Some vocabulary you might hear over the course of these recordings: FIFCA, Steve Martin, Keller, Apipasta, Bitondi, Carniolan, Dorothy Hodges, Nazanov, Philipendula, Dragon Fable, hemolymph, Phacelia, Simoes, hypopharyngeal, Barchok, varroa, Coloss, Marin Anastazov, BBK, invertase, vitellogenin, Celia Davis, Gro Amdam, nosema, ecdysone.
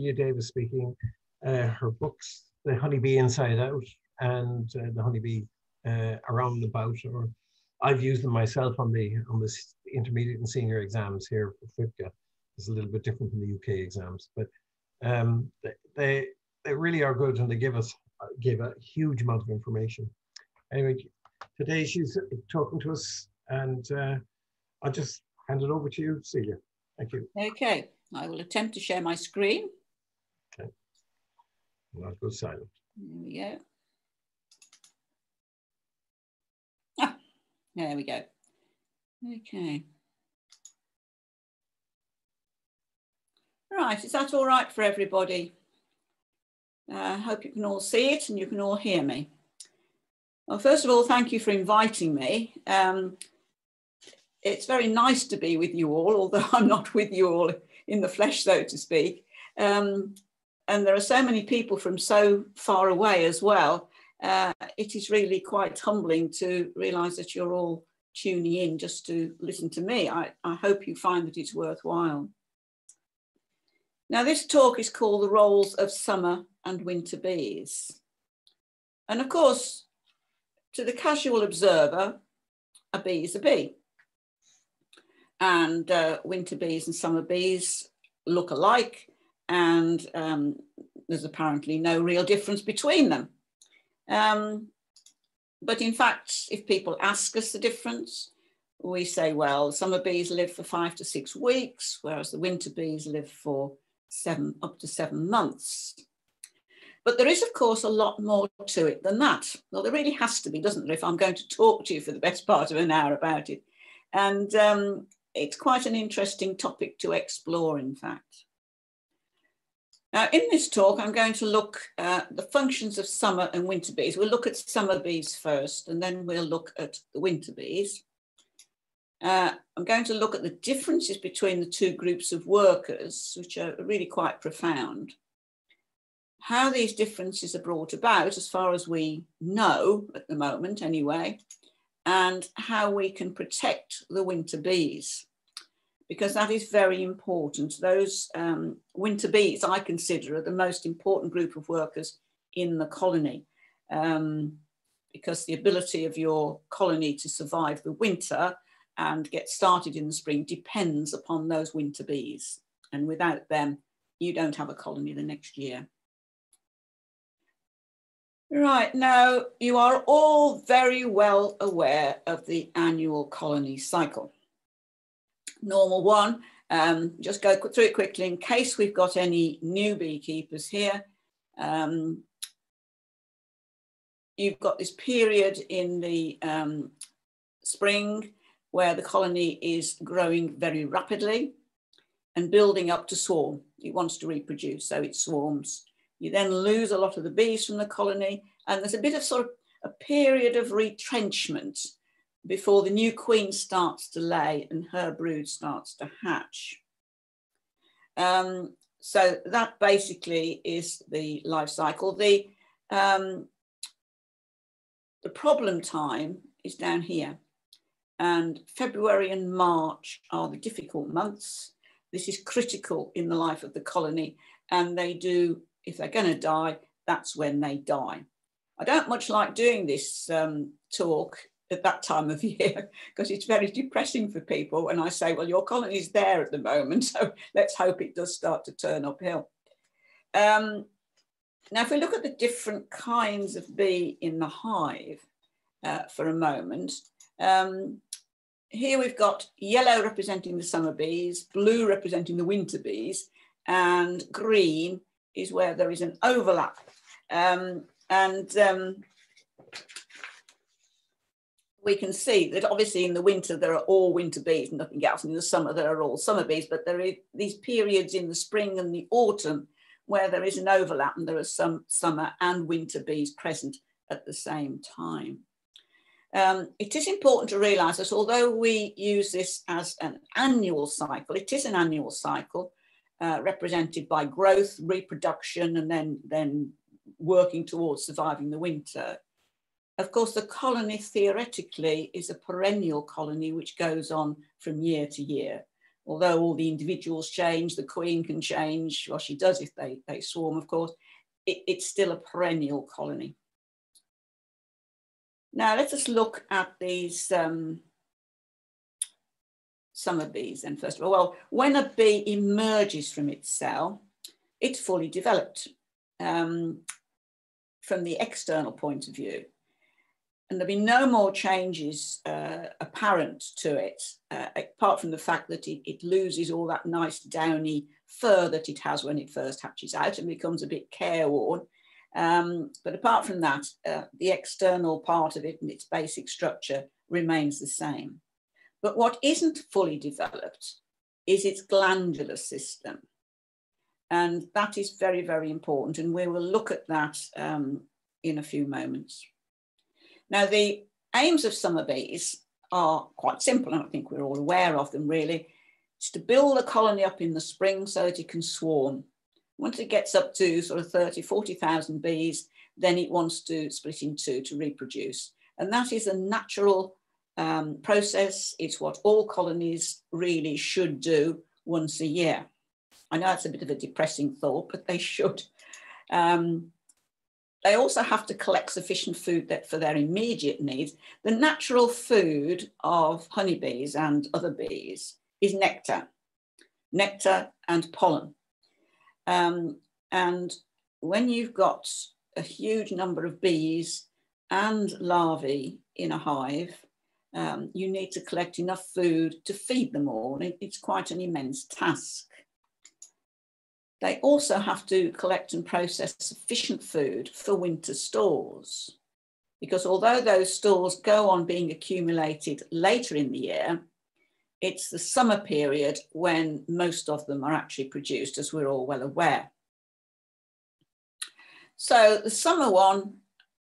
Celia Davis speaking. Her books, The Honeybee Inside Out and The Honeybee Around About, or I've used them myself on the intermediate and senior exams here for FIFCA. It's a little bit different from the UK exams, but they really are good, and they give a huge amount of information. Anyway, today she's talking to us, and I'll just hand it over to you, Celia. Thank you. Okay, I will attempt to share my screen. Okay, well, I'll go silent. There we go. Ah, there we go. Okay. Right, is that all right for everybody? I hope you can all see it and you can all hear me. Well, first of all, thank you for inviting me. It's very nice to be with you all, although I'm not with you all in the flesh, so to speak. And there are so many people from so far away as well. It is really quite humbling to realise that you're all tuning in just to listen to me. I hope you find that it's worthwhile. Now, this talk is called The Roles of Summer and Winter Bees. And of course, to the casual observer, a bee is a bee. And winter bees and summer bees look alike, and there's apparently no real difference between them. But in fact, if people ask us the difference, we say, well, summer bees live for 5 to 6 weeks, whereas the winter bees live for up to 7 months. But there is, of course, a lot more to it than that. Well, there really has to be, doesn't there, if I'm going to talk to you for the best part of an hour about it. And it's quite an interesting topic to explore, in fact. Now, in this talk, I'm going to look at the functions of summer and winter bees. We'll look at summer bees first, and then we'll look at the winter bees. I'm going to look at the differences between the two groups of workers, which are really quite profound. How these differences are brought about, as far as we know at the moment anyway, and how we can protect the winter bees, because that is very important. Those winter bees, I consider, are the most important group of workers in the colony, because the ability of your colony to survive the winter and get started in the spring depends upon those winter bees. And without them, you don't have a colony the next year. Right, now you are all very well aware of the annual colony cycle. Normal one, just go through it quickly in case we've got any new beekeepers here. You've got this period in the spring where the colony is growing very rapidly and building up to swarm. It wants to reproduce, so it swarms. You then lose a lot of the bees from the colony, and there's a bit of sort of a period of retrenchment before the new queen starts to lay and her brood starts to hatch. So that basically is the life cycle. The problem time is down here. And February and March are the difficult months. This is critical in the life of the colony, and they do, if they're going to die, that's when they die. I don't much like doing this talk at that time of year because it's very depressing for people. And I say, well, your colony's there at the moment, so let's hope it does start to turn uphill. Now, if we look at the different kinds of bee in the hive for a moment, here we've got yellow representing the summer bees, blue representing the winter bees, and green is where there is an overlap. We can see that obviously in the winter there are all winter bees and nothing else, and in the summer there are all summer bees, but there are these periods in the spring and the autumn where there is an overlap and there are some summer and winter bees present at the same time. It is important to realise that although we use this as an annual cycle, it is an annual cycle represented by growth, reproduction, and then working towards surviving the winter. Of course, the colony theoretically is a perennial colony which goes on from year to year. although all the individuals change, the Queen can change, well, she does if they swarm, of course, it's still a perennial colony. Now let's just look at these summer bees then, first of all. Well, when a bee emerges from its cell, it's fully developed from the external point of view. And there'll be no more changes apparent to it, apart from the fact that it loses all that nice downy fur that it has when it first hatches out and becomes a bit careworn. But apart from that, the external part of it and its basic structure remains the same. But what isn't fully developed is its glandular system. And that is very, very important. And we will look at that in a few moments. Now, the aims of summer bees are quite simple, and I think we're all aware of them, really. It's to build a colony up in the spring so that it can swarm. Once it gets up to sort of 30, 40,000 bees, then it wants to split in two to reproduce. And that is a natural process. It's what all colonies really should do once a year. I know it's a bit of a depressing thought, but they should. They also have to collect sufficient food for their immediate needs. The natural food of honeybees and other bees is nectar and pollen. And when you've got a huge number of bees and larvae in a hive, you need to collect enough food to feed them all. And it's quite an immense task. They also have to collect and process sufficient food for winter stores, because although those stores go on being accumulated later in the year, it's the summer period when most of them are actually produced, as we're all well aware. So the summer one,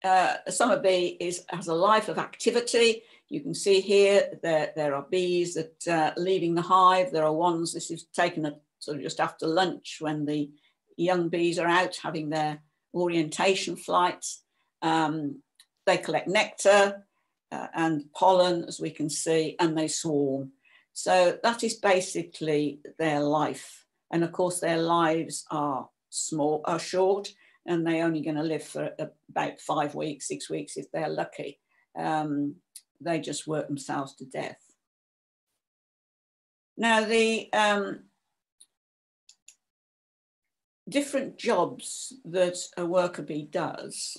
a summer bee has a life of activity. You can see here there are bees that are leaving the hive. There are ones, this is taken at sort of just after lunch when the young bees are out having their orientation flights. They collect nectar and pollen, as we can see, and they swarm. So that is basically their life. And of course, their lives are short, and they're only going to live for about 5 weeks, 6 weeks if they're lucky. They just work themselves to death. Now, the different jobs that a worker bee does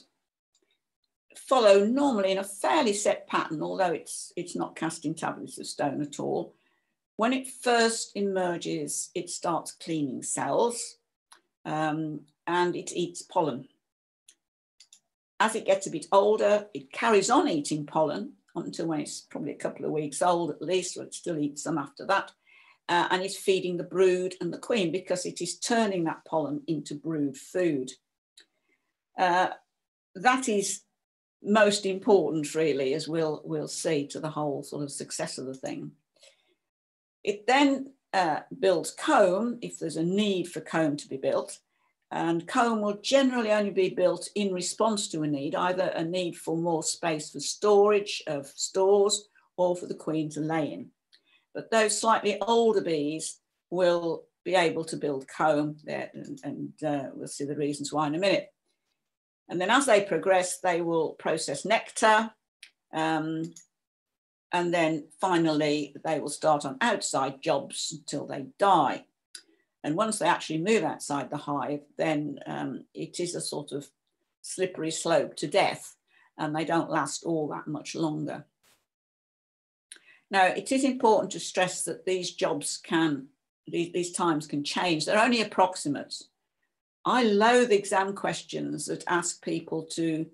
follow normally in a fairly set pattern, although it's not cast in tablets of stone at all. When it first emerges, it starts cleaning cells and it eats pollen. As it gets a bit older, it carries on eating pollen until when it's probably a couple of weeks old at least, or it still eats some after that. And it's feeding the brood and the queen because it is turning that pollen into brood food. That is most important, really, as we'll see, to the whole sort of success of the thing. It then builds comb if there's a need for comb to be built, and comb will generally only be built in response to a need, either a need for more space for storage of stores or for the queen to lay in. But those slightly older bees will be able to build comb there, and we'll see the reasons why in a minute. And then as they progress, they will process nectar. And then finally, they will start on outside jobs until they die. And once they actually move outside the hive, then it is a sort of slippery slope to death, and they don't last all that much longer. Now, it is important to stress that these jobs these times can change. They're only approximate. I loathe exam questions that ask people to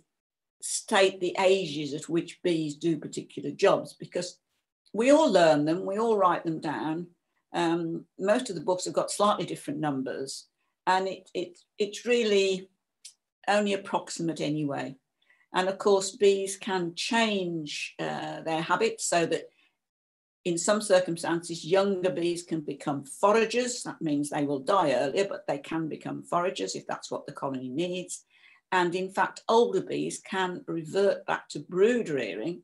state the ages at which bees do particular jobs, because we all learn them, we all write them down. Most of the books have got slightly different numbers, and it's really only approximate anyway. And of course, bees can change their habits so that in some circumstances, younger bees can become foragers. That means they will die earlier, but they can become foragers if that's what the colony needs. And in fact, older bees can revert back to brood rearing.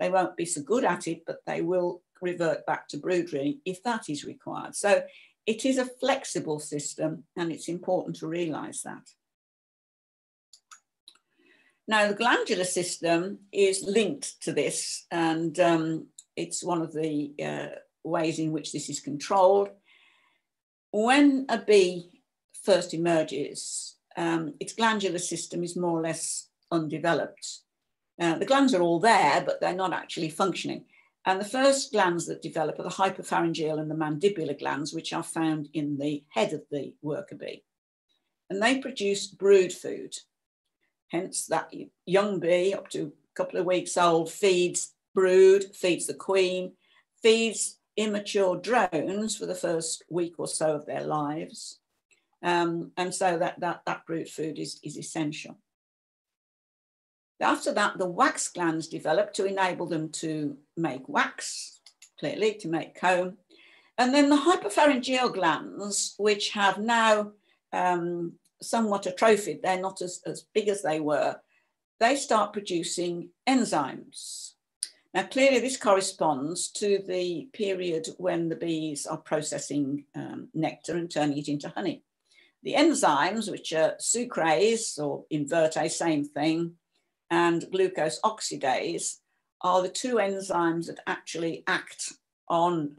They won't be so good at it, but they will revert back to broodering if that is required. So it is a flexible system, and it's important to realise that. Now, the glandular system is linked to this, and it's one of the ways in which this is controlled. When a bee first emerges, its glandular system is more or less undeveloped. The glands are all there, but they're not actually functioning. And the first glands that develop are the hypopharyngeal and the mandibular glands, which are found in the head of the worker bee. And they produce brood food. Hence, that young bee, up to a couple of weeks old, feeds brood, feeds the queen, feeds immature drones for the first week or so of their lives. And so that brood food is essential. After that, the wax glands develop to enable them to make wax, clearly, to make comb. And then the hypopharyngeal glands, which have now somewhat atrophied, they're not as big as they were, they start producing enzymes. Now, clearly, this corresponds to the period when the bees are processing nectar and turning it into honey. The enzymes, which are sucrase or invertase, same thing, and glucose oxidase are the two enzymes that actually act on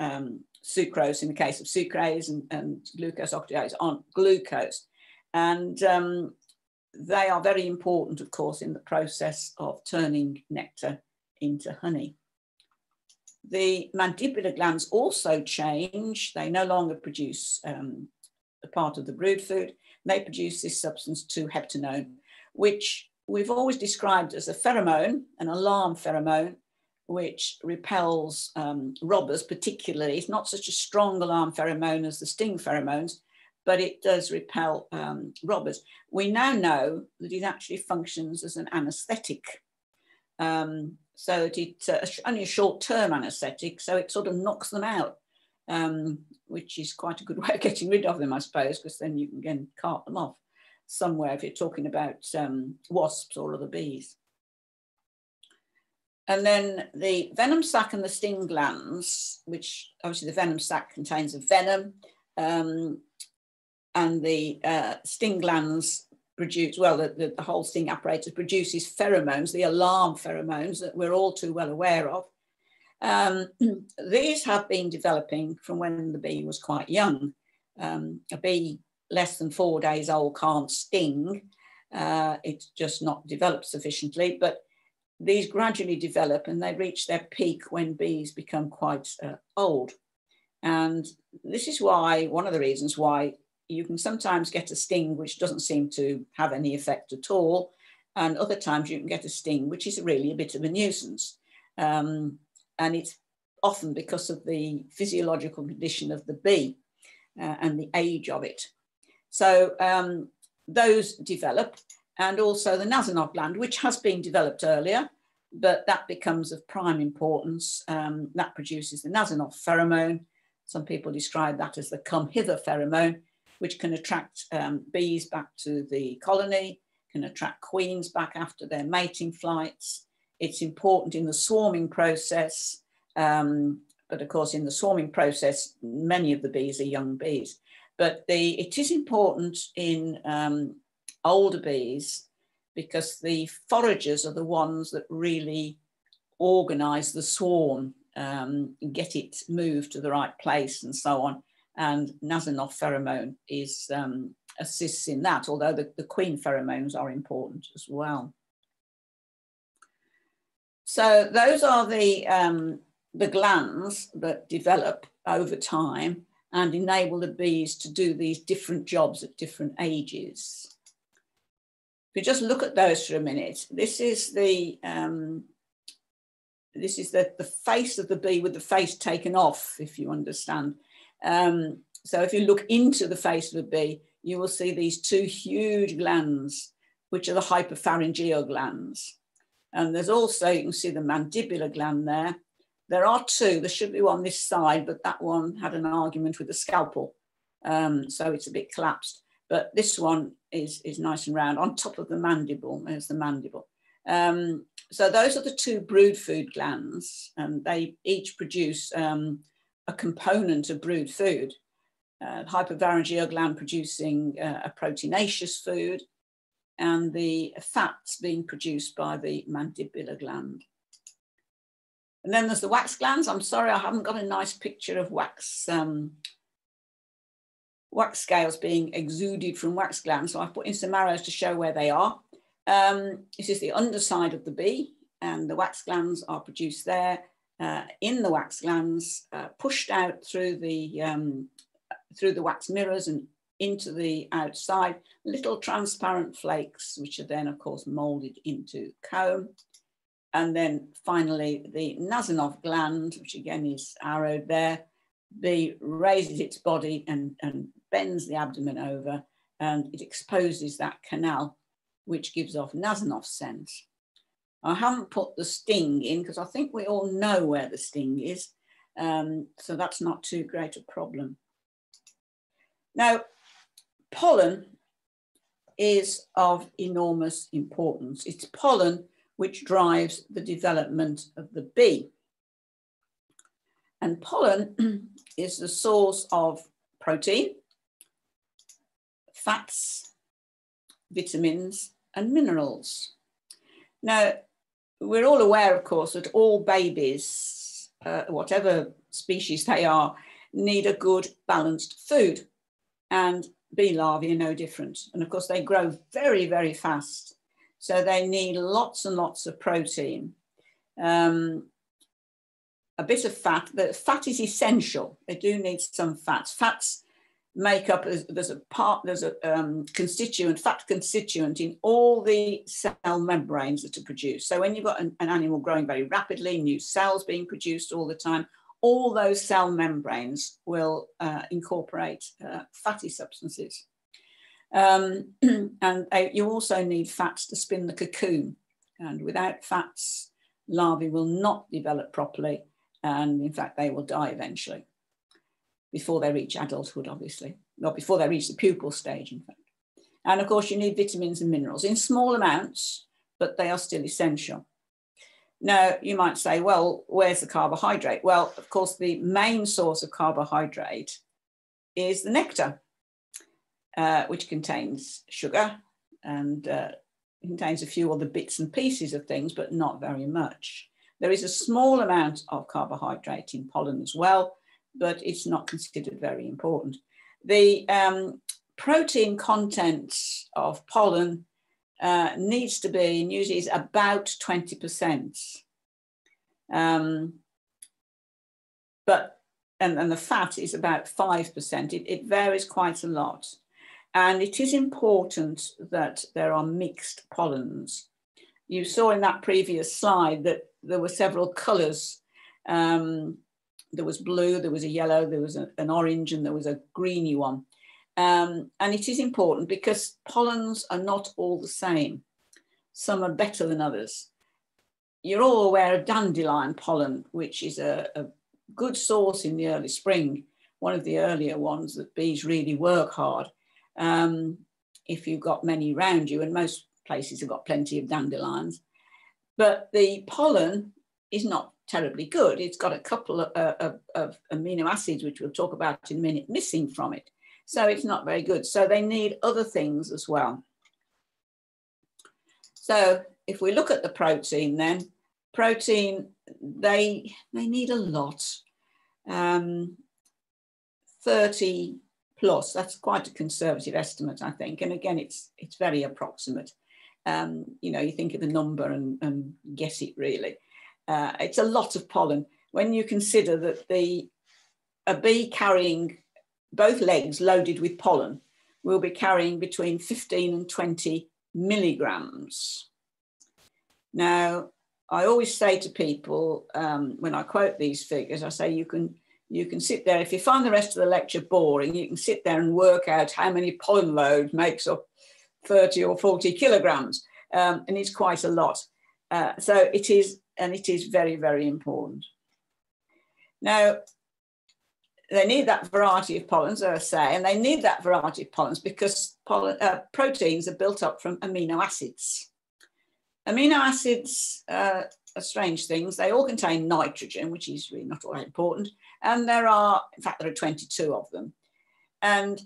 sucrose in the case of sucrase, and glucose oxidase on glucose. And they are very important, of course, in the process of turning nectar into honey. The mandibular glands also change. They no longer produce a part of the brood food. They produce this substance 2-heptanone, which we've always described as a pheromone, an alarm pheromone, which repels robbers particularly. It's not such a strong alarm pheromone as the sting pheromones, but it does repel robbers. We now know that it actually functions as an anaesthetic, so that it's only a short-term anaesthetic, so it sort of knocks them out, which is quite a good way of getting rid of them, I suppose, because then you can again cart them off somewhere if you're talking about wasps or other bees. And then the venom sac and the sting glands, which obviously the venom sac contains a venom, and the sting glands produce, well, the whole sting apparatus produces pheromones, the alarm pheromones that we're all too well aware of. These have been developing from when the bee was quite young. A bee less than 4 days old can't sting. It's just not developed sufficiently, but these gradually develop and they reach their peak when bees become quite old. And this is why, one of the reasons why you can sometimes get a sting which doesn't seem to have any effect at all. And other times you can get a sting which is really a bit of a nuisance. And it's often because of the physiological condition of the bee and the age of it. So those develop, and also the Nazanov gland, which has been developed earlier, but that becomes of prime importance. That produces the Nazanov pheromone. Some people describe that as the come hither pheromone, which can attract bees back to the colony, can attract queens back after their mating flights. It's important in the swarming process, but of course in the swarming process, many of the bees are young bees. But it is important in older bees because the foragers are the ones that really organise the swarm, get it moved to the right place and so on. And Nazanov pheromone assists in that, although the queen pheromones are important as well. So those are the glands that develop over time and enable the bees to do these different jobs at different ages. If you just look at those for a minute, this is the face of the bee with the face taken off, if you understand. So if you look into the face of a bee, you will see these two huge glands, which are the hypopharyngeal glands. And there's also, you can see the mandibular gland there. There are two, there should be one this side, but that one had an argument with the scalpel. So it's a bit collapsed, but this one is nice and round on top of the mandible. There's the mandible. So those are the two brood food glands, and they each produce a component of brood food. Hyperpharyngeal gland producing a proteinaceous food, and the fats being produced by the mandibular gland. And then there's the wax glands. I'm sorry, I haven't got a nice picture of wax scales being exuded from wax glands, so I've put in some arrows to show where they are. This is the underside of the bee, and the wax glands are produced there. In the wax glands, pushed out through the wax mirrors and into the outside, little transparent flakes, which are then, of course, molded into comb. And then finally, the Nazanov gland, which again is arrowed there, bee raises its body and bends the abdomen over, and it exposes that canal, which gives off Nazanov scent. I haven't put the sting in because I think we all know where the sting is, so that's not too great a problem. Now, pollen is of enormous importance. It's pollen which drives the development of the bee. And pollen is the source of protein, fats, vitamins, and minerals. Now, we're all aware, of course, that all babies, whatever species they are, need a good balanced food. And bee larvae are no different. And of course, they grow very, very fast. So they need lots and lots of protein. A bit of fat, the fat is essential. They do need some fats. Fats make up, there's a fat constituent in all the cell membranes that are produced. So when you've got an animal growing very rapidly, new cells being produced all the time, all those cell membranes will incorporate fatty substances. And you also need fats to spin the cocoon. And without fats, larvae will not develop properly. And in fact, they will die eventually, before they reach adulthood, obviously, not before they reach the pupal stage, in fact. And of course, you need vitamins and minerals in small amounts, but they are still essential. Now, you might say, well, where's the carbohydrate? Well, of course, the main source of carbohydrate is the nectar, which contains sugar and contains a few other bits and pieces of things, but not very much. There is a small amount of carbohydrate in pollen as well, but it's not considered very important. The protein content of pollen needs to be, and usually is about 20%. And the fat is about 5%. It varies quite a lot. And it is important that there are mixed pollens. You saw in that previous slide that there were several colours. There was blue, there was a yellow, there was an orange, and there was a greeny one. And it is important because pollens are not all the same. Some are better than others. You're all aware of dandelion pollen, which is a good source in the early spring, one of the earlier ones that bees really work hard. If you've got many around you, and most places have got plenty of dandelions, but the pollen is not terribly good. It's got a couple of amino acids, which we'll talk about in a minute, missing from it. So it's not very good. So they need other things as well. So if we look at the protein then, protein, they need a lot. 30 plus, that's quite a conservative estimate, I think. And again, it's very approximate. You know, you think of the number and guess it really. It's a lot of pollen. When you consider that a bee carrying both legs loaded with pollen will be carrying between 15 and 20 milligrams. Now, I always say to people when I quote these figures, I say you can sit there, if you find the rest of the lecture boring, you can sit there and work out how many pollen load makes up 30 or 40 kilograms, and it's quite a lot. So it is. And it is very, very important. Now, they need that variety of pollens, as I say, and they need that variety of pollens because proteins are built up from amino acids. Amino acids are strange things. They all contain nitrogen, which is really not all that important. And in fact, there are 22 of them. And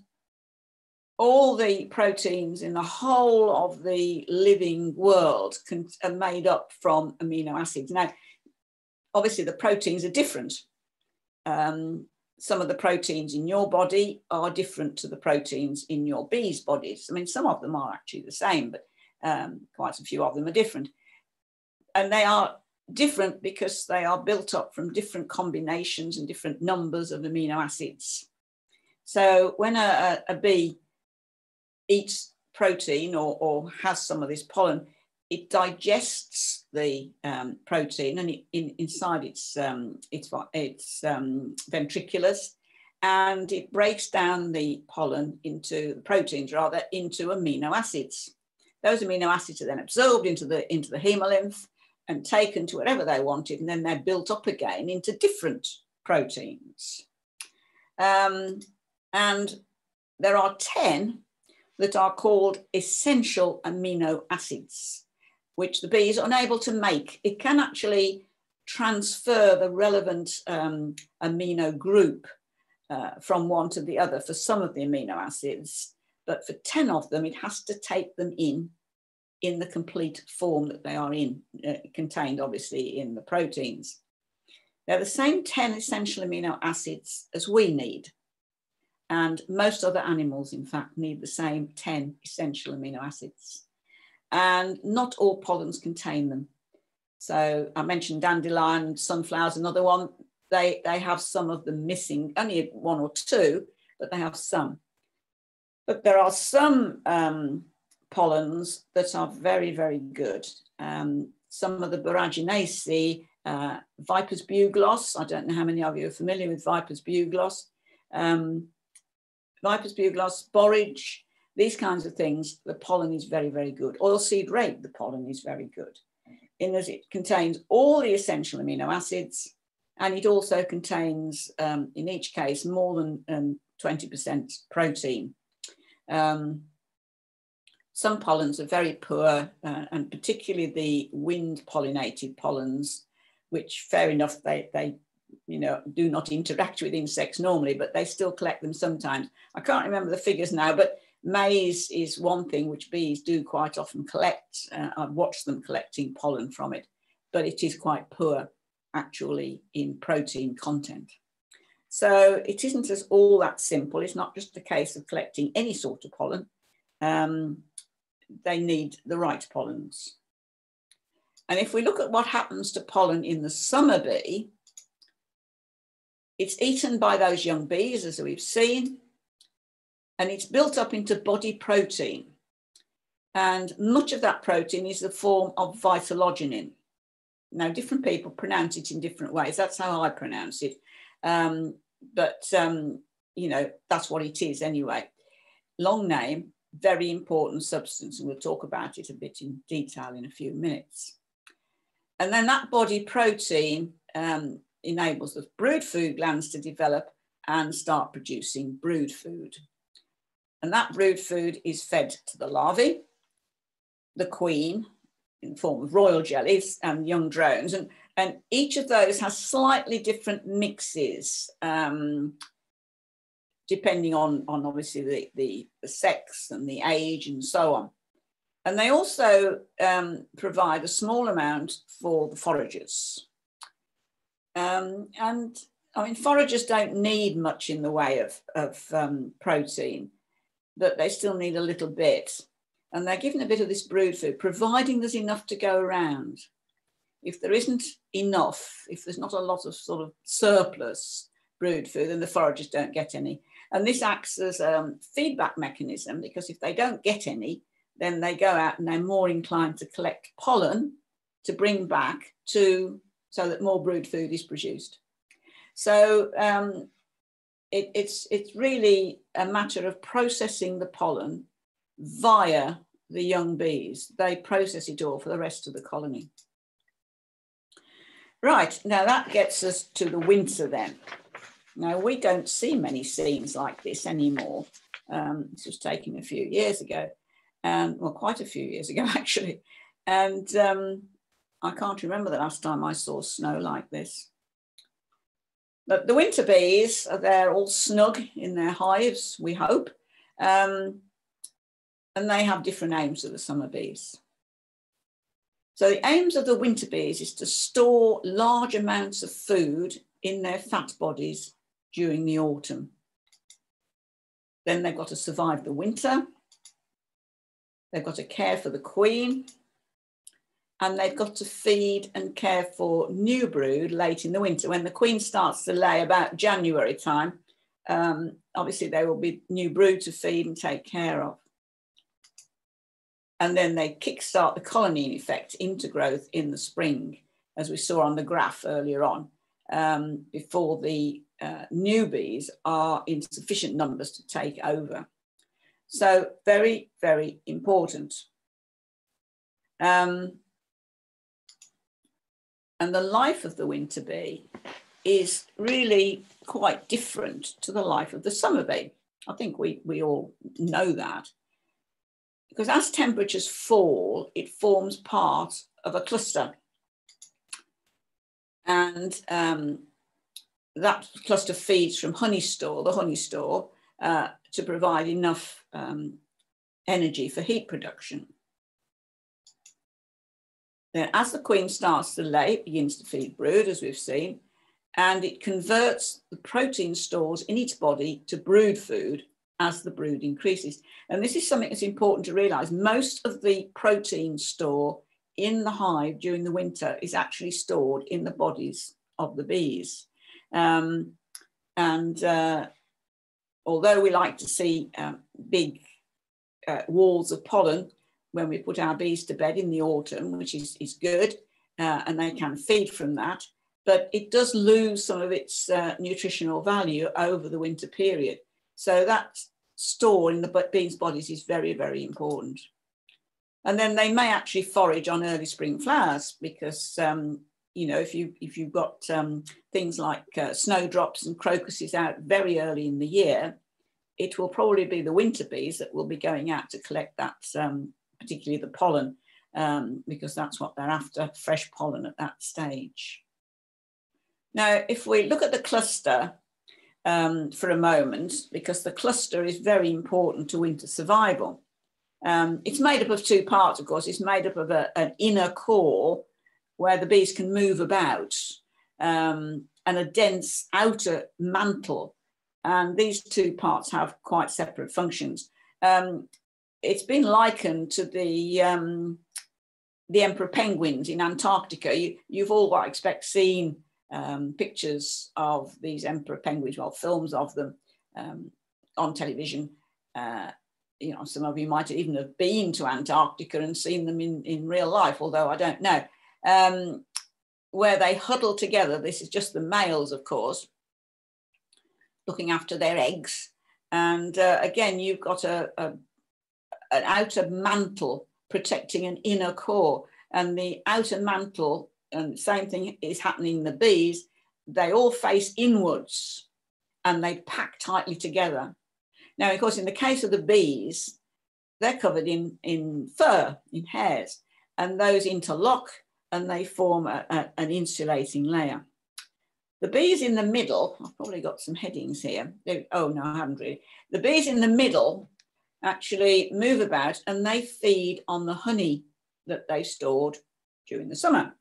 all the proteins in the whole of the living world are made up from amino acids. Now, obviously, the proteins are different. Some of the proteins in your body are different to the proteins in your bees' bodies. I mean, some of them are actually the same, but quite a few of them are different. And they are different because they are built up from different combinations and different numbers of amino acids. So when a bee eats protein or has some of this pollen, it digests the protein and inside its ventriculars, and it breaks down the pollen into the proteins, rather, into amino acids. Those amino acids are then absorbed into the hemolymph and taken to whatever they wanted, and then they're built up again into different proteins. And there are 10 that are called essential amino acids, which the bee is unable to make. It can actually transfer the relevant amino group from one to the other for some of the amino acids, but for 10 of them, it has to take them in the complete form that they are in, contained obviously in the proteins. They're the same 10 essential amino acids as we need. And most other animals, in fact, need the same 10 essential amino acids. And not all pollens contain them. So I mentioned dandelion, sunflowers, another one. They have some of them missing, only one or two, but they have some. But there are some pollens that are very, very good. Some of the Boraginaceae, Viper's bugloss. I don't know how many of you are familiar with Viper's bugloss. Viper's bugloss, borage, these kinds of things, the pollen is very, very good. Oilseed rape, the pollen is very good in that it contains all the essential amino acids, and it also contains, in each case, more than 20% protein. Some pollens are very poor, and particularly the wind-pollinated pollens, which, fair enough, they you know, do not interact with insects normally, but they still collect them sometimes. I can't remember the figures now, but maize is one thing which bees do quite often collect. I've watched them collecting pollen from it, but it is quite poor actually in protein content. So it isn't as all that simple. It's not just a case of collecting any sort of pollen. They need the right pollens. And if we look at what happens to pollen in the summer bee, it's eaten by those young bees, as we've seen, and it's built up into body protein. And much of that protein is the form of vitalogenin. Now, different people pronounce it in different ways. That's how I pronounce it. You know, that's what it is anyway. Long name, very important substance, and we'll talk about it a bit in detail in a few minutes. And then that body protein enables the brood food glands to develop and start producing brood food. And that brood food is fed to the larvae, the queen, in the form of royal jellies and young drones. And each of those has slightly different mixes, depending on obviously the sex and the age and so on. And they also provide a small amount for the foragers. And I mean, foragers don't need much in the way of protein, but they still need a little bit. And they're given a bit of this brood food, providing there's enough to go around. If there isn't enough, if there's not a lot of sort of surplus brood food, then the foragers don't get any. And this acts as a feedback mechanism, because if they don't get any, then they go out and they're more inclined to collect pollen to bring back to so that more brood food is produced. So it's really a matter of processing the pollen via the young bees. They process it all for the rest of the colony. Right, now that gets us to the winter then. Now, we don't see many scenes like this anymore. This was taken a few years ago, well, quite a few years ago, actually. And I can't remember the last time I saw snow like this. But the winter bees are there all snug in their hives, we hope. And they have different aims of the summer bees. So the aims of the winter bees is to store large amounts of food in their fat bodies during the autumn. Then they've got to survive the winter. They've got to care for the queen. And they've got to feed and care for new brood late in the winter. When the queen starts to lay about January time, obviously there will be new brood to feed and take care of. And then they kickstart the colony, in effect, into growth in the spring, as we saw on the graph earlier on, before the new bees are in sufficient numbers to take over. So very, very important. And the life of the winter bee is really quite different to the life of the summer bee. I think we all know that. Because as temperatures fall, it forms part of a cluster. And that cluster feeds from the honey store, to provide enough energy for heat production. Then as the queen starts to lay, it begins to feed brood, as we've seen, and it converts the protein stores in its body to brood food as the brood increases. And this is something that's important to realise. Most of the protein store in the hive during the winter is actually stored in the bodies of the bees. Although we like to see big walls of pollen when we put our bees to bed in the autumn, which is good, and they can feed from that, but it does lose some of its nutritional value over the winter period. So that store in the bees' bodies is very, very important. And then they may actually forage on early spring flowers because, you know, if you've got things like snowdrops and crocuses out very early in the year, it will probably be the winter bees that will be going out to collect that, particularly the pollen, because that's what they're after, fresh pollen at that stage. Now, if we look at the cluster, for a moment, because the cluster is very important to winter survival. It's made up of two parts, of course. It's made up of an inner core where the bees can move about, and a dense outer mantle. And these two parts have quite separate functions. It's been likened to the emperor penguins in Antarctica. You've all, I expect, seen pictures of these emperor penguins, well, films of them on television. You know, some of you might even have been to Antarctica and seen them in real life, although I don't know, where they huddle together. This is just the males, of course, looking after their eggs. And again, you've got an outer mantle protecting an inner core, and the outer mantle. And the same thing is happening in the bees. They all face inwards and they pack tightly together. Now, of course, in the case of the bees, they're covered in fur, in hairs, and those interlock and they form an insulating layer. The bees in the middle, I've probably got some headings here. Oh, no, I haven't really. The bees in the middle actually move about and they feed on the honey that they stored during the summer.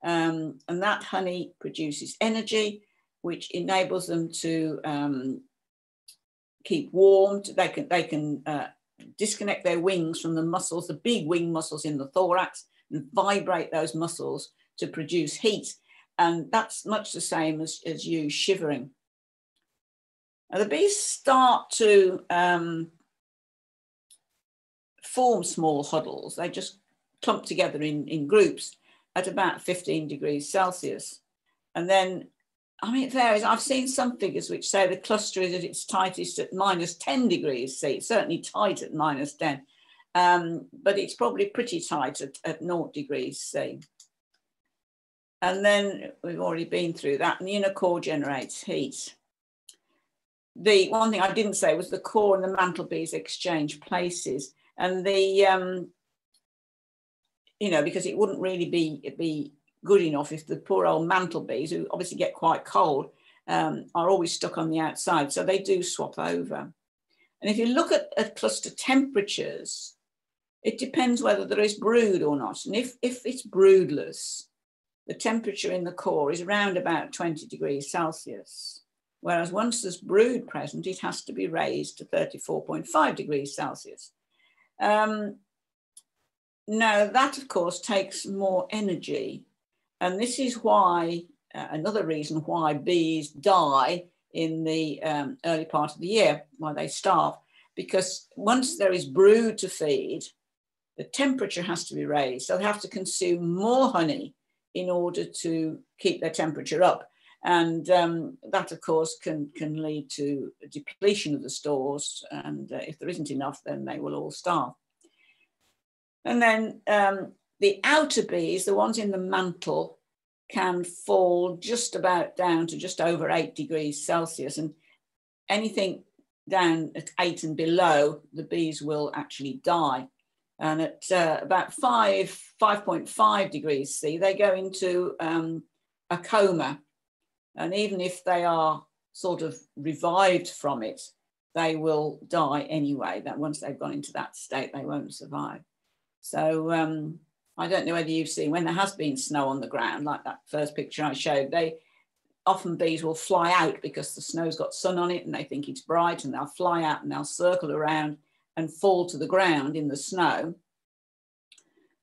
And that honey produces energy, which enables them to keep warm. They can disconnect their wings from the muscles, the big wing muscles in the thorax, and vibrate those muscles to produce heat. And that's much the same as you shivering. Now, the bees start to form small huddles. They just clump together in groups at about 15 degrees Celsius. And then, I mean, it varies. I've seen some figures which say the cluster is at its tightest at minus 10 degrees C, certainly tight at minus 10, but it's probably pretty tight at 0 degrees C. And then we've already been through that, and the inner core generates heat. The one thing I didn't say was the core and the mantle bees exchange places, and the you know, because it wouldn't really be good enough if the poor old mantle bees, who obviously get quite cold, are always stuck on the outside. So they do swap over. And if you look at cluster temperatures, it depends whether there is brood or not. And if it's broodless, the temperature in the core is around about 20 degrees Celsius. Whereas once there's brood present, it has to be raised to 34.5 degrees Celsius. Now, that, of course, takes more energy. And this is why, another reason why bees die in the early part of the year, why they starve, because once there is brood to feed, the temperature has to be raised. So they have to consume more honey in order to keep their temperature up. And that, of course, can lead to a depletion of the stores. And if there isn't enough, then they will all starve. And then the outer bees, the ones in the mantle, can fall just about down to just over 8 degrees Celsius. And anything down at 8 and below, the bees will actually die. And at about 5.5 degrees C, they go into a coma. And even if they are sort of revived from it, they will die anyway. That once they've gone into that state, they won't survive. So I don't know whether you've seen, when there has been snow on the ground, like that first picture I showed, often bees will fly out because the snow's got sun on it and they think it's bright, and they'll fly out and they'll circle around and fall to the ground in the snow.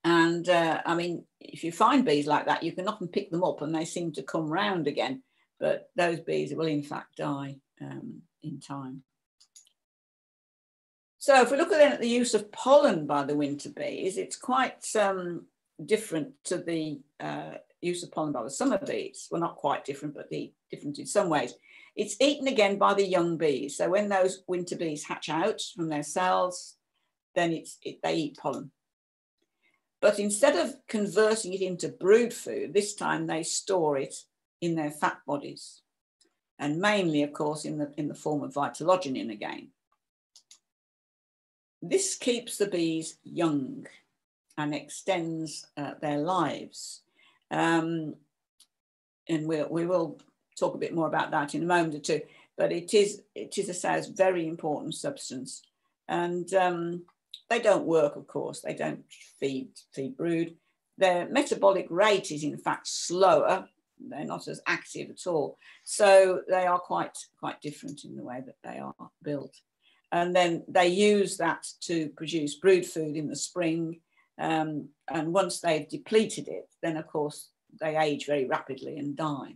And I mean, if you find bees like that, you can often pick them up and they seem to come round again. But those bees will in fact die in time. So if we look then at the use of pollen by the winter bees, it's quite different to the use of pollen by the summer bees. Well, not quite different, but different in some ways. It's eaten again by the young bees. So when those winter bees hatch out from their cells, then they eat pollen. But instead of converting it into brood food, this time they store it in their fat bodies, and mainly, of course, in the form of vitellogenin again. This keeps the bees young and extends their lives. And we will talk a bit more about that in a moment or two, but it is, as I say, a very important substance. And they don't work, of course. They don't feed brood. Their metabolic rate is, in fact, slower. They're not as active at all. So they are quite different in the way that they are built. And then they use that to produce brood food in the spring. And once they've depleted it, then of course they age very rapidly and die.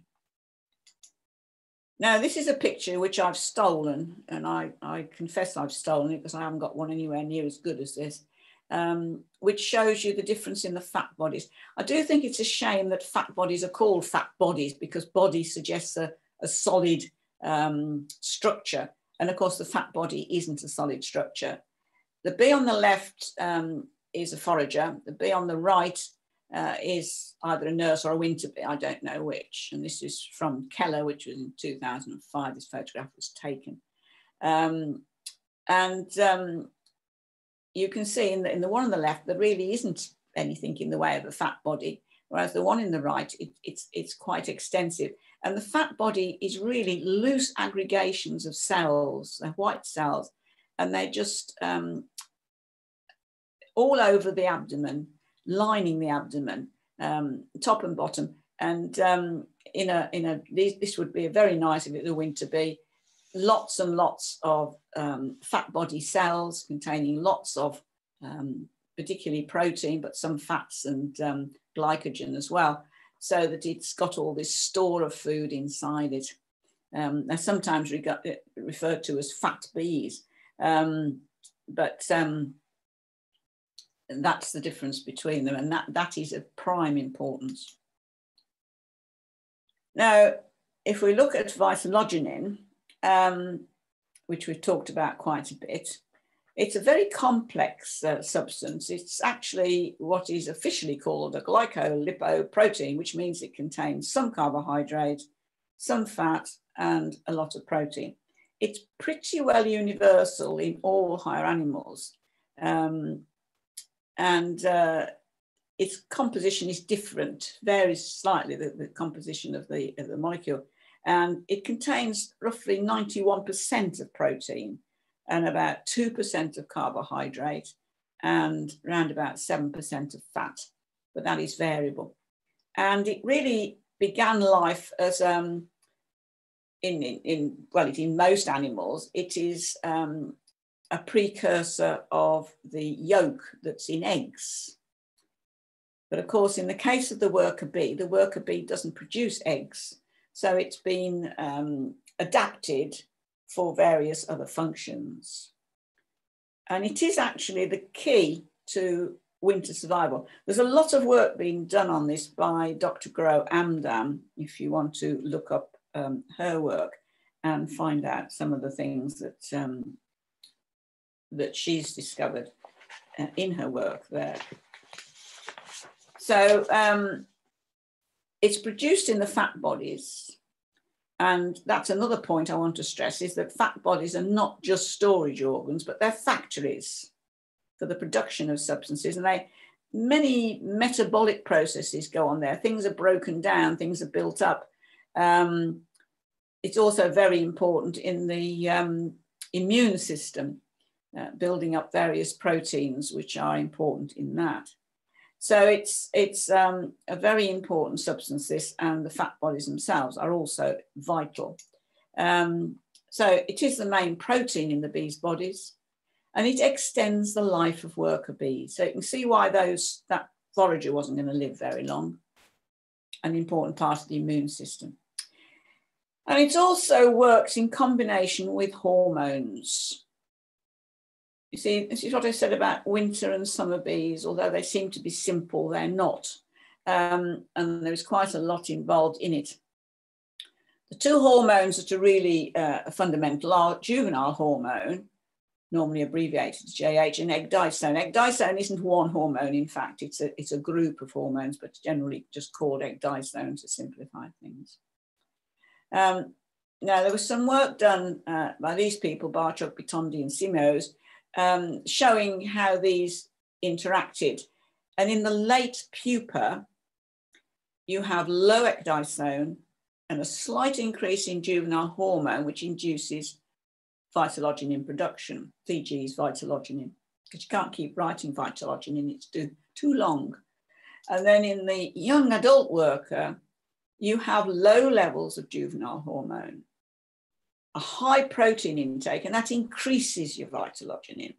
Now, this is a picture which I've stolen, and I confess I've stolen it because I haven't got one anywhere near as good as this, which shows you the difference in the fat bodies. I do think it's a shame that fat bodies are called fat bodies, because body suggests a solid structure. And of course, the fat body isn't a solid structure. The bee on the left is a forager. The bee on the right is either a nurse or a winter bee, I don't know which. And this is from Keller, which was in 2005. This photograph was taken. You can see in the one on the left, there really isn't anything in the way of a fat body, whereas the one in the right, it's quite extensive. And the fat body is really loose aggregations of cells, white cells, and they're just all over the abdomen, lining the abdomen, top and bottom. And this would be very nice if it was a winter bee. Lots and lots of fat body cells containing lots of particularly protein, but some fats and glycogen as well, so that it's got all this store of food inside it. They're sometimes referred to as fat bees, but that's the difference between them, and that is of prime importance. Now, if we look at vitellogenin, which we've talked about quite a bit, it's a very complex substance. It's actually what is officially called a glycolipoprotein, which means it contains some carbohydrate, some fat, and a lot of protein. It's pretty well universal in all higher animals. its composition is different, varies slightly, the composition of the molecule. And it contains roughly 91% of protein and about 2% of carbohydrate and around about 7% of fat, but that is variable. And it really began life as, in most animals, it is a precursor of the yolk that's in eggs. But of course, in the case of the worker bee doesn't produce eggs. So it's been adapted for various other functions. And it is actually the key to winter survival. There's a lot of work being done on this by Dr. Gro Amdam, if you want to look up her work and find out some of the things that, that she's discovered in her work there. So it's produced in the fat bodies. And that's another point I want to stress, is that fat bodies are not just storage organs, but they're factories for the production of substances. And many metabolic processes go on there. Things are broken down, things are built up. It's also very important in the immune system, building up various proteins, which are important in that. So it's a very important substance, this, and the fat bodies themselves are also vital. So it is the main protein in the bees' bodies, and it extends the life of worker bees. So you can see why that forager wasn't going to live very long, an important part of the immune system. And it also works in combination with hormones. You see, this is what I said about winter and summer bees, although they seem to be simple, they're not. And there is quite a lot involved in it. The two hormones that are really fundamental are juvenile hormone, normally abbreviated to JH, and ecdysone. Ecdysone isn't one hormone, in fact, it's a group of hormones, but generally just called ecdysone to simplify things. Now, there was some work done by these people, Barchok, Bitondi, and Simoes, showing how these interacted. And in the late pupa, you have low ecdysone and a slight increase in juvenile hormone, which induces vitalogenin production. VG is vitalogenin, because you can't keep writing vitalogenin, it's too long. And then in the young adult worker, you have low levels of juvenile hormone, a high protein intake, and that increases your vitalogenin.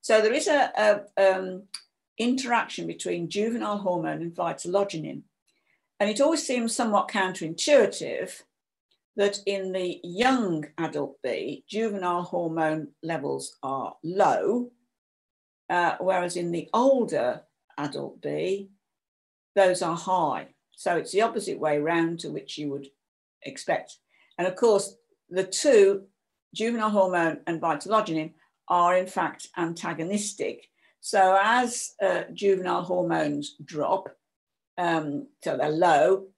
So there is a interaction between juvenile hormone and vitalogenin. And it always seems somewhat counterintuitive that in the young adult bee, juvenile hormone levels are low, whereas in the older adult bee, those are high. So it's the opposite way round to which you would expect. And of course, the two, juvenile hormone and vitalogenin, are in fact antagonistic. So as juvenile hormones drop, so they're low,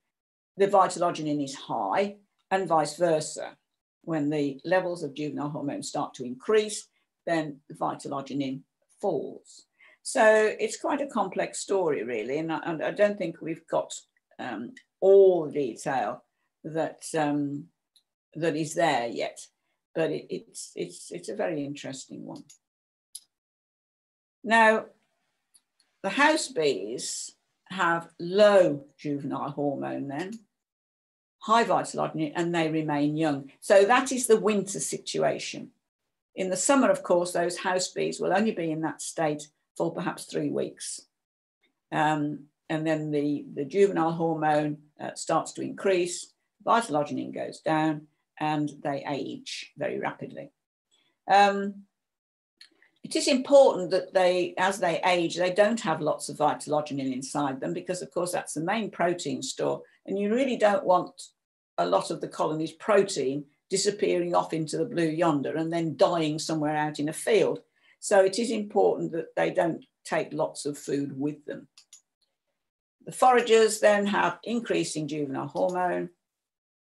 the vitalogenin is high, and vice versa. When the levels of juvenile hormones start to increase, then the vitalogenin falls. So it's quite a complex story, really, and I don't think we've got all the detail that that is there yet, but it's a very interesting one. Now, the house bees have low juvenile hormone then, high vitalogenin, and they remain young. So that is the winter situation. In the summer, of course, those house bees will only be in that state for perhaps 3 weeks. And then the juvenile hormone starts to increase, vitalogenin goes down, and they age very rapidly. It is important that as they age, they don't have lots of vitalogenin inside them, because of course that's the main protein store, and you really don't want a lot of the colony's protein disappearing off into the blue yonder and then dying somewhere out in a field. So it is important that they don't take lots of food with them. The foragers then have increasing juvenile hormone,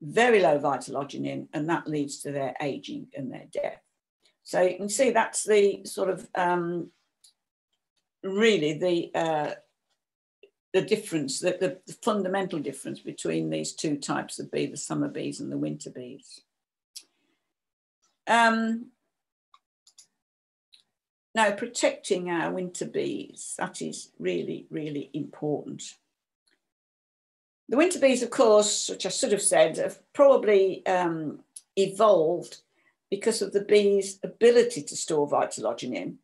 very low vitalogenin, and that leads to their aging and their death. So you can see that's the sort of really the the difference, the fundamental difference between these two types of bee, the summer bees and the winter bees. Now, protecting our winter bees, that is really, really important. The winter bees, of course, which I sort of said, have probably evolved because of the bees' ability to store vitellogenin.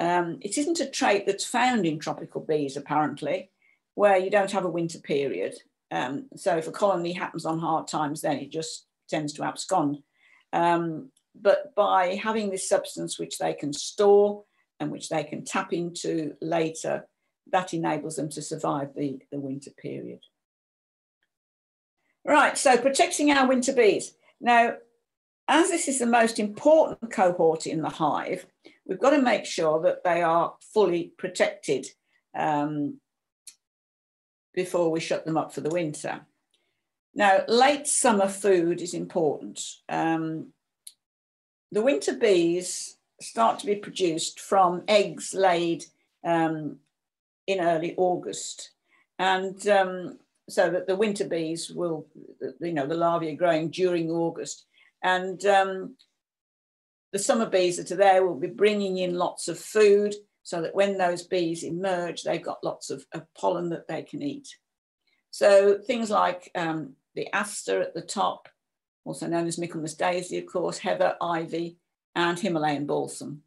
It isn't a trait that's found in tropical bees, apparently, where you don't have a winter period. So if a colony happens on hard times, then it just tends to abscond. But by having this substance which they can store and which they can tap into later, that enables them to survive the winter period. Right, so protecting our winter bees. Now, as this is the most important cohort in the hive, we've got to make sure that they are fully protected before we shut them up for the winter. Now, late summer food is important. The winter bees start to be produced from eggs laid in early August. And so that the winter bees will, you know, the larvae are growing during August. And the summer bees that are there will be bringing in lots of food so that when those bees emerge, they've got lots of pollen that they can eat. So things like the aster at the top, also known as Michaelmas daisy, of course, heather, ivy, and Himalayan balsam.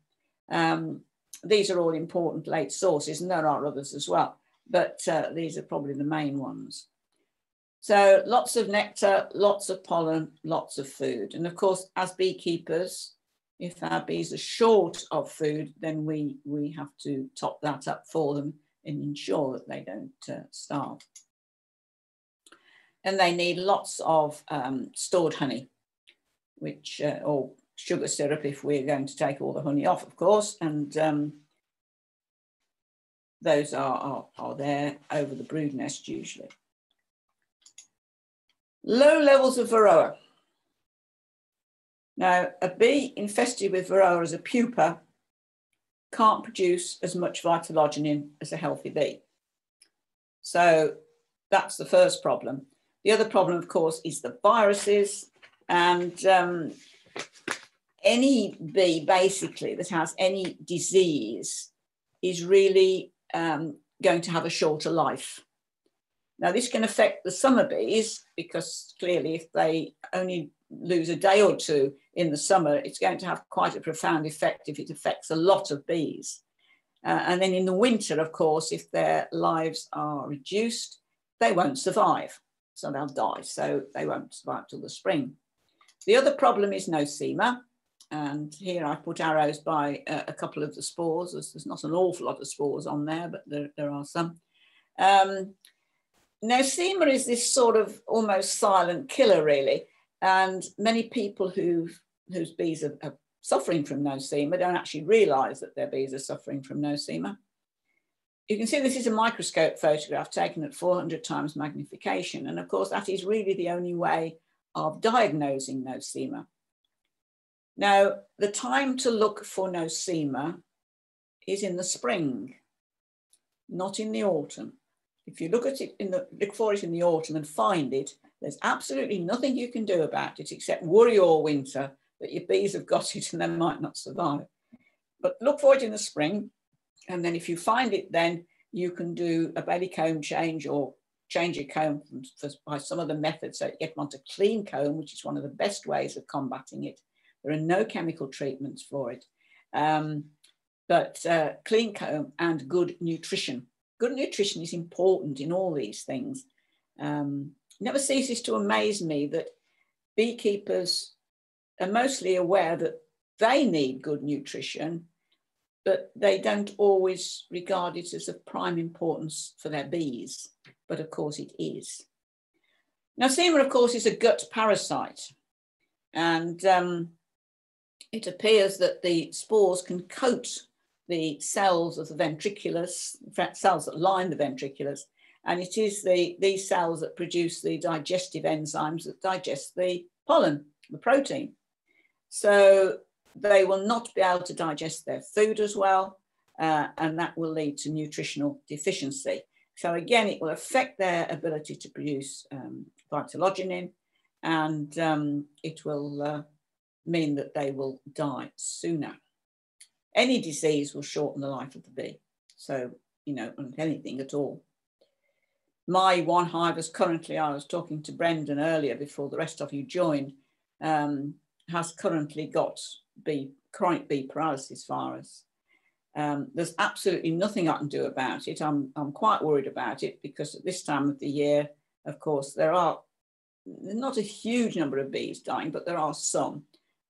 These are all important late sources, and there are others as well, but these are probably the main ones. So lots of nectar, lots of pollen, lots of food. And of course, as beekeepers, if our bees are short of food, then we have to top that up for them and ensure that they don't starve. And they need lots of stored honey, which, or sugar syrup if we're going to take all the honey off, of course, and those are there over the brood nest usually. Low levels of varroa. Now, a bee infested with varroa as a pupa can't produce as much vitellogenin as a healthy bee. So that's the first problem. The other problem, of course, is the viruses, and any bee basically that has any disease is really going to have a shorter life. Now, this can affect the summer bees because clearly if they only lose a day or two in the summer, it's going to have quite a profound effect if it affects a lot of bees. And then in the winter, of course, if their lives are reduced, they won't survive. So they'll die, so they won't survive till the spring. The other problem is nosema, and here I've put arrows by a couple of the spores. There's not an awful lot of spores on there, but there are some. Nosema is this sort of almost silent killer, really, and many people whose bees are suffering from nosema don't actually realise that their bees are suffering from nosema. You can see this is a microscope photograph taken at 400 times magnification. And of course, that is really the only way of diagnosing nosema. Now, the time to look for nosema is in the spring, not in the autumn. If you look for it in the autumn and find it, there's absolutely nothing you can do about it except worry all winter that your bees have got it and they might not survive. But look for it in the spring. And then if you find it, then you can do a belly comb change or change your comb by some other method. So you want a clean comb, which is one of the best ways of combating it. There are no chemical treatments for it. But clean comb and good nutrition. Good nutrition is important in all these things. It never ceases to amaze me that beekeepers are mostly aware that they need good nutrition, but they don't always regard it as of prime importance for their bees, but of course it is. Nosema, of course, is a gut parasite, and it appears that the spores can coat the cells of the ventriculus, cells that line the ventriculus, and it is these cells that produce the digestive enzymes that digest the pollen, the protein. So they will not be able to digest their food as well, and that will lead to nutritional deficiency. So again, it will affect their ability to produce vitalogenin, and it will mean that they will die sooner. Any disease will shorten the life of the bee. So, you know, anything at all. My one hive, currently, I was talking to Brendan earlier before the rest of you joined, has currently got chronic bee paralysis virus. There's absolutely nothing I can do about it. I'm quite worried about it because at this time of the year, of course, there are not a huge number of bees dying, but there are some.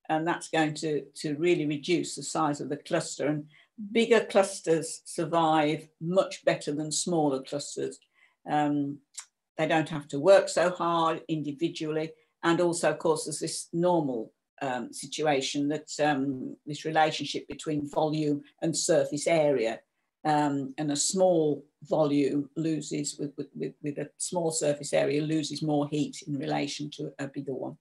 And that's going to really reduce the size of the cluster. And bigger clusters survive much better than smaller clusters. They don't have to work so hard individually. And also, of course, there's this normal situation that this relationship between volume and surface area, and a small volume loses with a small surface area loses more heat in relation to a bigger one.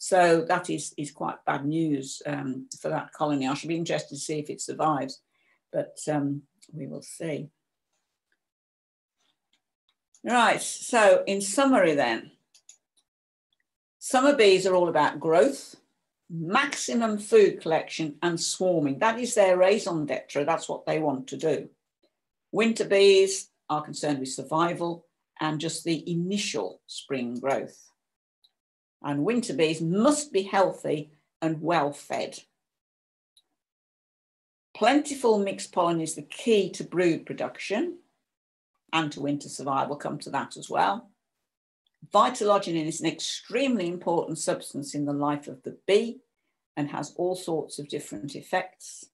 So that is quite bad news for that colony. I should be interested to see if it survives, but we will see. Right, so in summary then, summer bees are all about growth, maximum food collection and swarming. That is their raison d'etre, that's what they want to do. Winter bees are concerned with survival and just the initial spring growth. And winter bees must be healthy and well fed. Plentiful mixed pollen is the key to brood production and to winter survival, come to that as well. Vitalogenin is an extremely important substance in the life of the bee and has all sorts of different effects.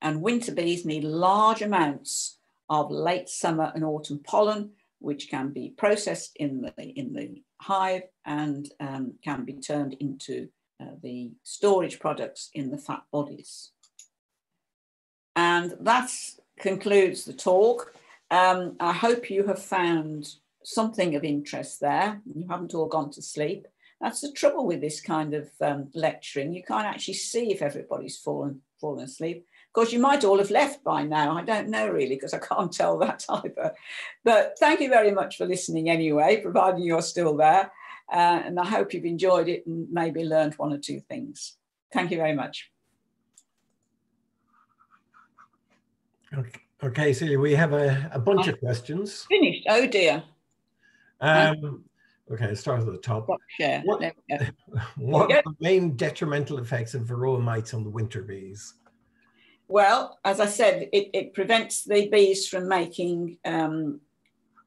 And winter bees need large amounts of late summer and autumn pollen, which can be processed in the hive and can be turned into the storage products in the fat bodies. And that concludes the talk. I hope you have found something of interest there. You haven't all gone to sleep. That's the trouble with this kind of lecturing. You can't actually see if everybody's fallen asleep. Of course, you might all have left by now. I don't know really, because I can't tell that either. But thank you very much for listening anyway, providing you're still there. And I hope you've enjoyed it and maybe learned one or two things. Thank you very much. Okay, Celia, we have a bunch of questions. Finished, oh dear. Okay, start at the top. Yeah, what are the main detrimental effects of varroa mites on the winter bees? Well, as I said, it prevents the bees from making the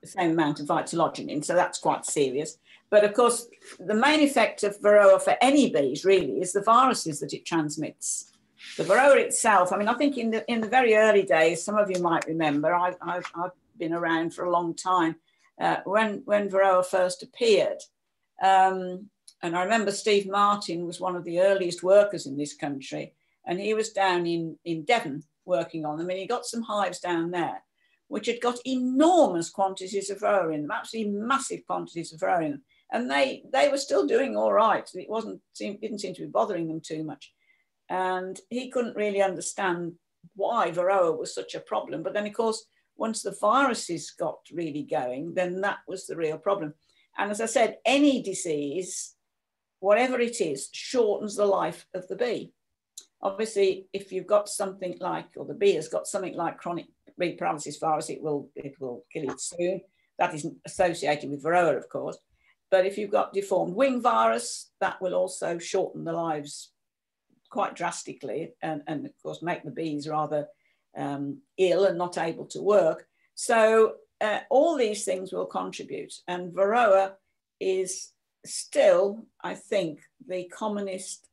same amount of vitalogenin, so that's quite serious. But of course, the main effect of varroa for any bees really is the viruses that it transmits. The varroa itself, I mean, I think in the very early days, some of you might remember, I've been around for a long time. When varroa first appeared, and I remember Steve Martin was one of the earliest workers in this country, and he was down in Devon working on them, and he got some hives down there, which had got enormous quantities of varroa in them, absolutely massive quantities of varroa in them, and they were still doing all right. It didn't seem to be bothering them too much, and he couldn't really understand why varroa was such a problem. But then, of course, once the viruses got really going, then that was the real problem. And as I said, any disease, whatever it is, shortens the life of the bee. Obviously, if you've got something like, or the bee has got something like chronic bee paralysis virus, it will kill it soon. That isn't associated with varroa, of course. But if you've got deformed wing virus, that will also shorten the lives quite drastically and of course, make the bees rather ill and not able to work. So all these things will contribute, and varroa is still, I think, the commonest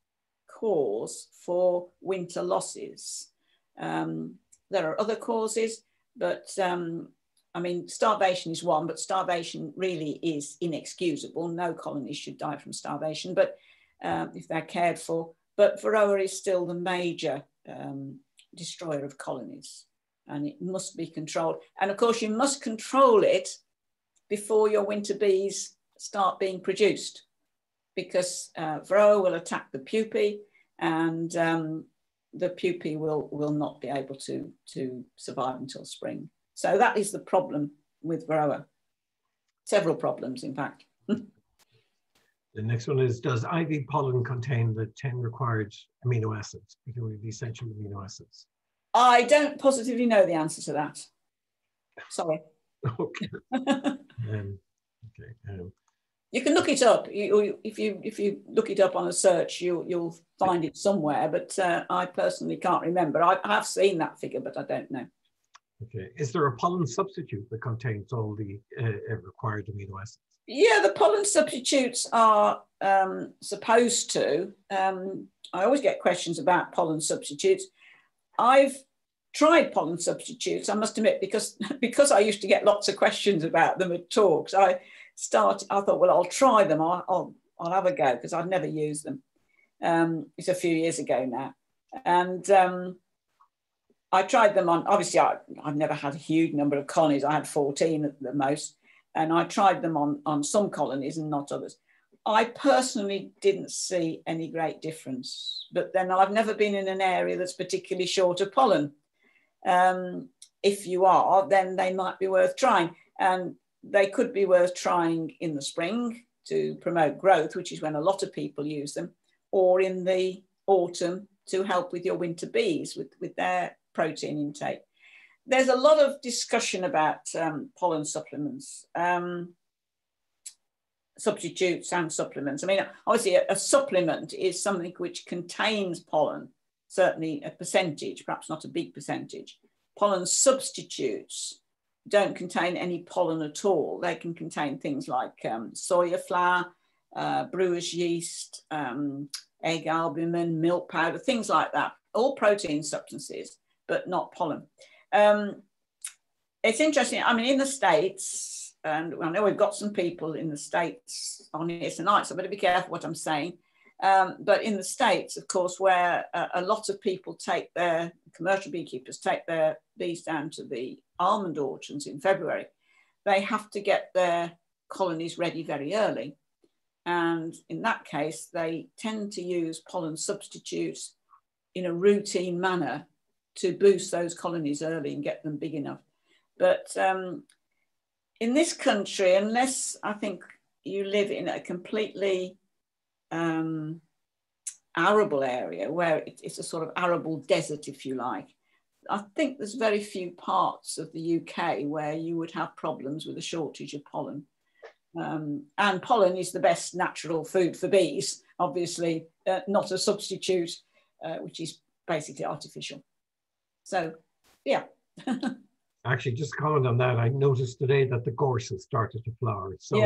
cause for winter losses. There are other causes, but I mean, starvation is one, but starvation really is inexcusable. No colony should die from starvation, but if they're cared for. But varroa is still the major destroyer of colonies, and it must be controlled. And of course, you must control it before your winter bees start being produced, because varroa will attack the pupae, and the pupae will not be able to survive until spring. So that is the problem with Varroa. Several problems, in fact. The next one is, does ivy pollen contain the 10 required amino acids, particularly the essential amino acids? I don't positively know the answer to that. Sorry. Okay. You can look it up. If you look it up on a search, you'll find it somewhere. But I personally can't remember. I've seen that figure, but I don't know. Okay. Is there a pollen substitute that contains all the required amino acids? Yeah, the pollen substitutes are supposed to. I always get questions about pollen substitutes. I've tried pollen substitutes, I must admit, because I used to get lots of questions about them at talks. I thought, well, I'll try them. I'll have a go, because I'd never used them. It's a few years ago now. And I tried them on, obviously I've never had a huge number of colonies. I had 14 at the most. And I tried them on some colonies and not others. I personally didn't see any great difference, but then I've never been in an area that's particularly short of pollen. If you are, then they might be worth trying. And they could be worth trying in the spring to promote growth, which is when a lot of people use them, or in the autumn to help with your winter bees with their protein intake. There's a lot of discussion about pollen supplements, substitutes and supplements. I mean, obviously a supplement is something which contains pollen, certainly a percentage, perhaps not a big percentage. Pollen substitutes don't contain any pollen at all. They can contain things like soya flour, brewer's yeast, egg albumin, milk powder, things like that, all protein substances, but not pollen. It's interesting, I mean, in the States, and I know we've got some people in the States on here tonight, so I better be careful what I'm saying. But in the States, of course, where a lot of people take their, commercial beekeepers take their bees down to the almond orchards in February, they have to get their colonies ready very early. And in that case, they tend to use pollen substitutes in a routine manner to boost those colonies early and get them big enough. But in this country, unless I think you live in a completely arable area where it's a sort of arable desert, if you like, I think there's very few parts of the UK where you would have problems with a shortage of pollen. And pollen is the best natural food for bees, obviously, not a substitute, which is basically artificial. So, yeah. Actually, just comment on that. I noticed today that the gorse has started to flower. So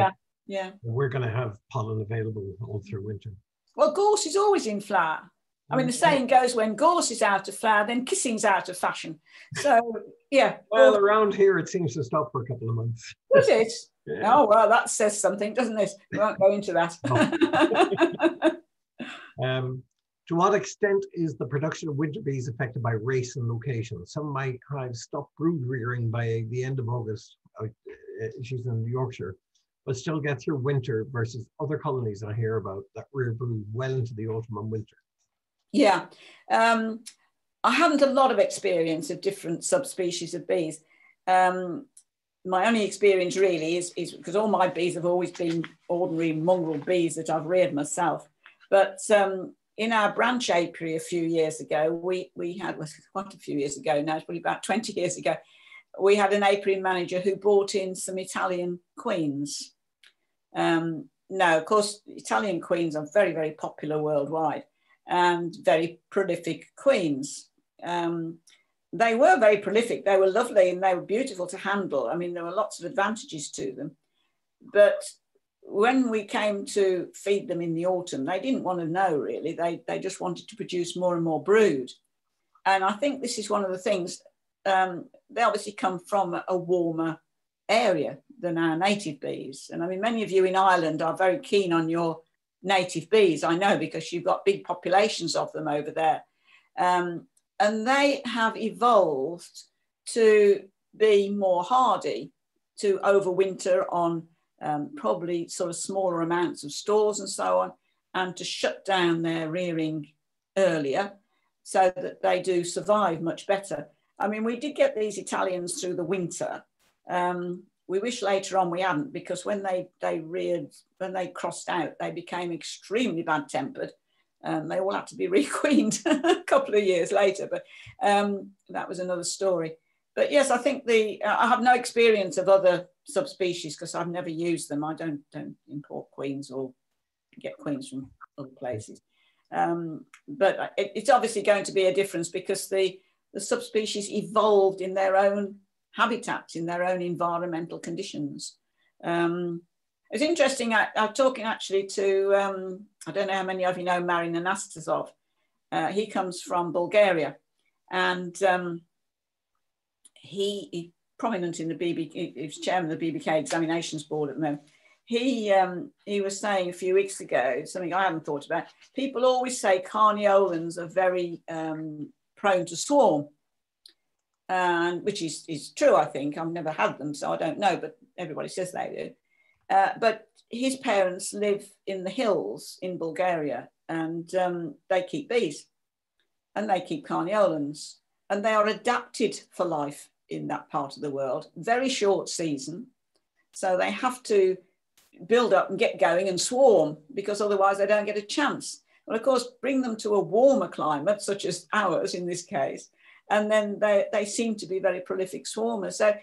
yeah. We're going to have pollen available all through winter. Well, gorse is always in flower. I mean, the saying goes, when gorse is out of flower, then kissing's out of fashion. So, yeah. Well, around here, it seems to stop for a couple of months. Does it? Yeah. Oh, well, that says something, doesn't it? We won't go into that. To what extent is the production of winter bees affected by race and location? Some of my hives stopped brood rearing by the end of August. She's in Yorkshire, but still get through winter versus other colonies I hear about that rear brood well into the autumn and winter. Yeah, I haven't a lot of experience of different subspecies of bees. My only experience really is because all my bees have always been ordinary mongrel bees that I've reared myself. But in our branch apiary a few years ago, we had, well, quite a few years ago now, it's probably about 20 years ago, we had an apiary manager who brought in some Italian queens. Now, of course, Italian queens are very, very popular worldwide, and very prolific queens. They were very prolific, they were lovely and they were beautiful to handle. I mean, there were lots of advantages to them. But when we came to feed them in the autumn, they didn't want to know really, they just wanted to produce more and more brood. And I think this is one of the things, they obviously come from a warmer area than our native bees. And I mean, many of you in Ireland are very keen on your native bees, I know, because you've got big populations of them over there. And they have evolved to be more hardy, to overwinter on probably sort of smaller amounts of stores and so on, and to shut down their rearing earlier so that they do survive much better. I mean, we did get these Italians through the winter, We wish later on we hadn't, because when they crossed out, they became extremely bad-tempered. They all had to be requeened a couple of years later, but that was another story. But yes, I think I have no experience of other subspecies because I've never used them. I don't import queens or get queens from other places. But it's obviously going to be a difference because the subspecies evolved in their own habitats, in their own environmental conditions. It's interesting, I was talking actually to, I don't know how many of you know Marin Anastazov. He comes from Bulgaria, and he's prominent in the BBK, he's chairman of the BBK examinations board at the moment. He was saying a few weeks ago, something I hadn't thought about, people always say carniolans are very prone to swarm, and which is true, I think. I've never had them, so I don't know, but everybody says they do. But his parents live in the hills in Bulgaria, and they keep bees and they keep carniolans, and they are adapted for life in that part of the world, very short season. So they have to build up and get going and swarm, because otherwise they don't get a chance. Well, of course, bring them to a warmer climate, such as ours in this case, and then they seem to be very prolific swarmers. So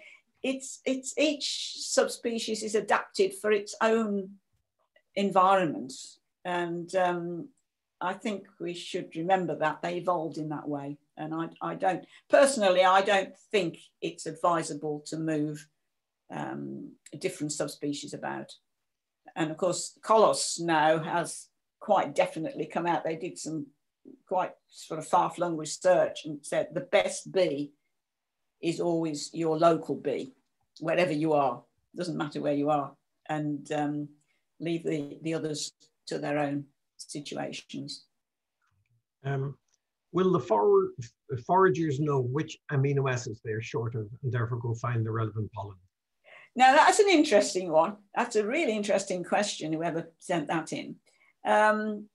it's each subspecies is adapted for its own environment, and I think we should remember that they evolved in that way. And I don't think it's advisable to move different subspecies about. And of course, Coloss now has quite definitely come out. They did some quite sort of far-flung research and said the best bee is always your local bee, wherever you are. It doesn't matter where you are, and leave the others to their own situations. Will the foragers know which amino acids they're short of and therefore go find the relevant pollen? Now, that's an interesting one. That's a really interesting question, whoever sent that in. I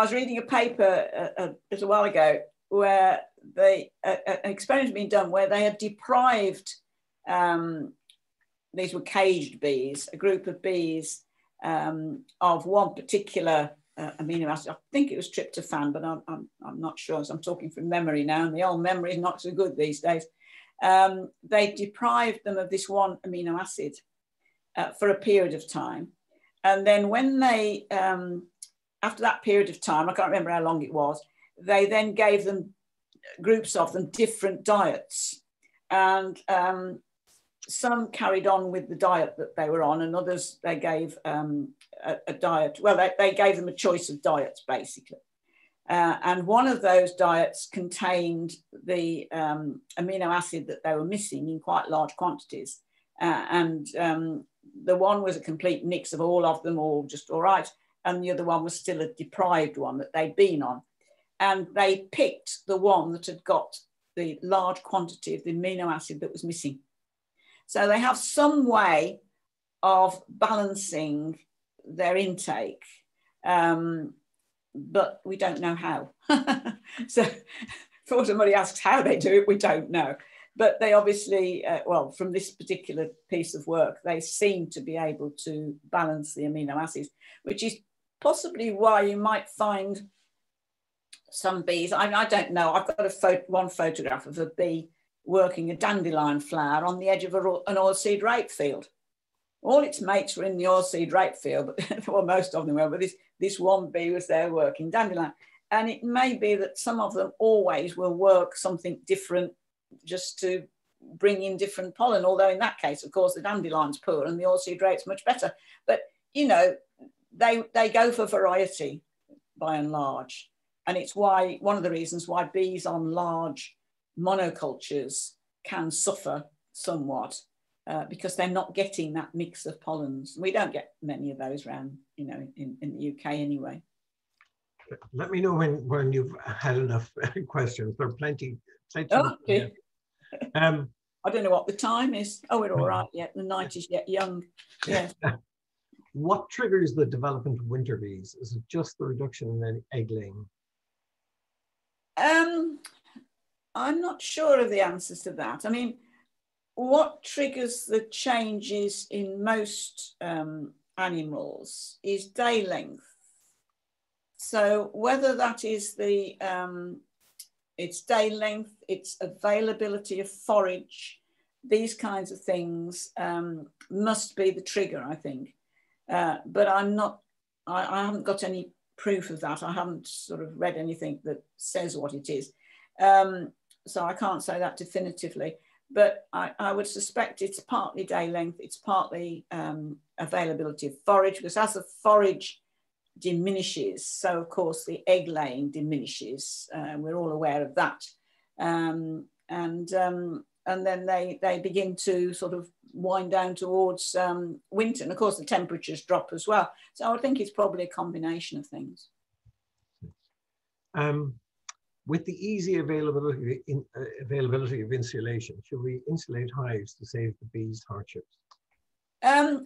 was reading a paper a little while ago where an experiment had been done where they had deprived, these were caged bees, a group of bees, of one particular amino acid. I think it was tryptophan, but I'm not sure, so I'm talking from memory now, and the old memory is not so good these days. They deprived them of this one amino acid for a period of time. And then when they, after that period of time, I can't remember how long it was, they then gave them groups of them different diets. And some carried on with the diet that they were on, and others they gave a diet. Well, they gave them a choice of diets, basically. And one of those diets contained the amino acid that they were missing in quite large quantities. The one was a complete mix of all of them, or just all right, and the other one was still a deprived one that they'd been on. And they picked the one that had got the large quantity of the amino acid that was missing. So they have some way of balancing their intake, but we don't know how. So before somebody asks how they do it, we don't know. But they obviously, well, from this particular piece of work, they seem to be able to balance the amino acids, which is possibly why you might find some bees. I don't know. I've got one photograph of a bee working a dandelion flower on the edge of an oilseed rape field. All its mates were in the oilseed rape field, but well, most of them were, but this one bee was there working dandelion. And it may be that some of them always will work something different just to bring in different pollen, although in that case, of course, the dandelion's poor and the oilseed rape's much better. But, you know, they go for variety by and large. And it's why one of the reasons why bees on large monocultures can suffer somewhat, because they're not getting that mix of pollens. We don't get many of those around, you know, in the UK anyway. Let me know when you've had enough questions. There are plenty. Oh, okay. I don't know what the time is. Oh, we're all right yet. The night is yet young. Yeah. What triggers the development of winter bees? Is it just the reduction in egg laying? I'm not sure of the answers to that. I mean, what triggers the changes in most animals is day length. So whether that is the, it's day length, it's availability of forage, these kinds of things must be the trigger, I think. But I'm not, I haven't got any proof of that. I haven't sort of read anything that says what it is. So I can't say that definitively, but I would suspect it's partly day length, it's partly availability of forage, because as the forage diminishes, so of course the egg laying diminishes. We're all aware of that. And then they begin to sort of wind down towards winter. And of course the temperatures drop as well. So I think it's probably a combination of things. With the easy availability, availability of insulation, should we insulate hives to save the bees' hardships?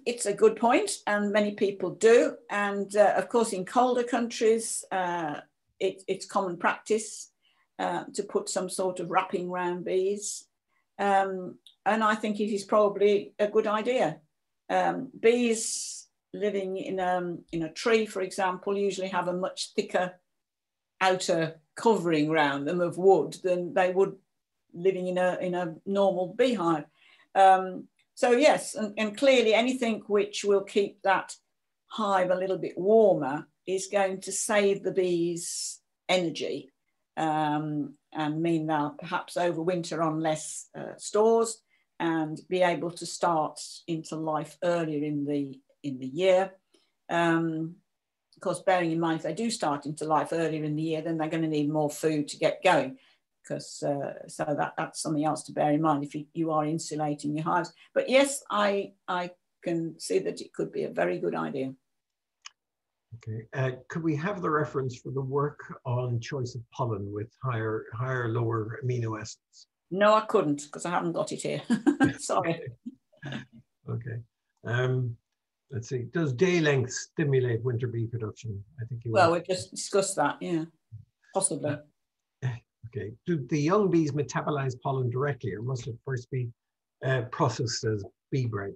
It's a good point, and many people do. And of course, in colder countries, it's common practice to put some sort of wrapping round bees. And I think it is probably a good idea. Bees living in a tree, for example, usually have a much thicker outer covering round them of wood than they would living in a normal beehive. So yes, and clearly anything which will keep that hive a little bit warmer is going to save the bees energy and mean they'll perhaps overwinter on less stores and be able to start into life earlier in the year. Of course, bearing in mind if they do start into life earlier in the year, then they're going to need more food to get going. Because so that's something else to bear in mind if you are insulating your hives. But yes, I can see that it could be a very good idea. Okay, could we have the reference for the work on choice of pollen with higher, lower amino acids? No, I couldn't because I haven't got it here. Sorry. Okay. Let's see. Does day length stimulate winter bee production? I think you. Well, we just discussed that. Yeah, possibly. Okay. Do the young bees metabolize pollen directly, or must it first be processed as bee bread?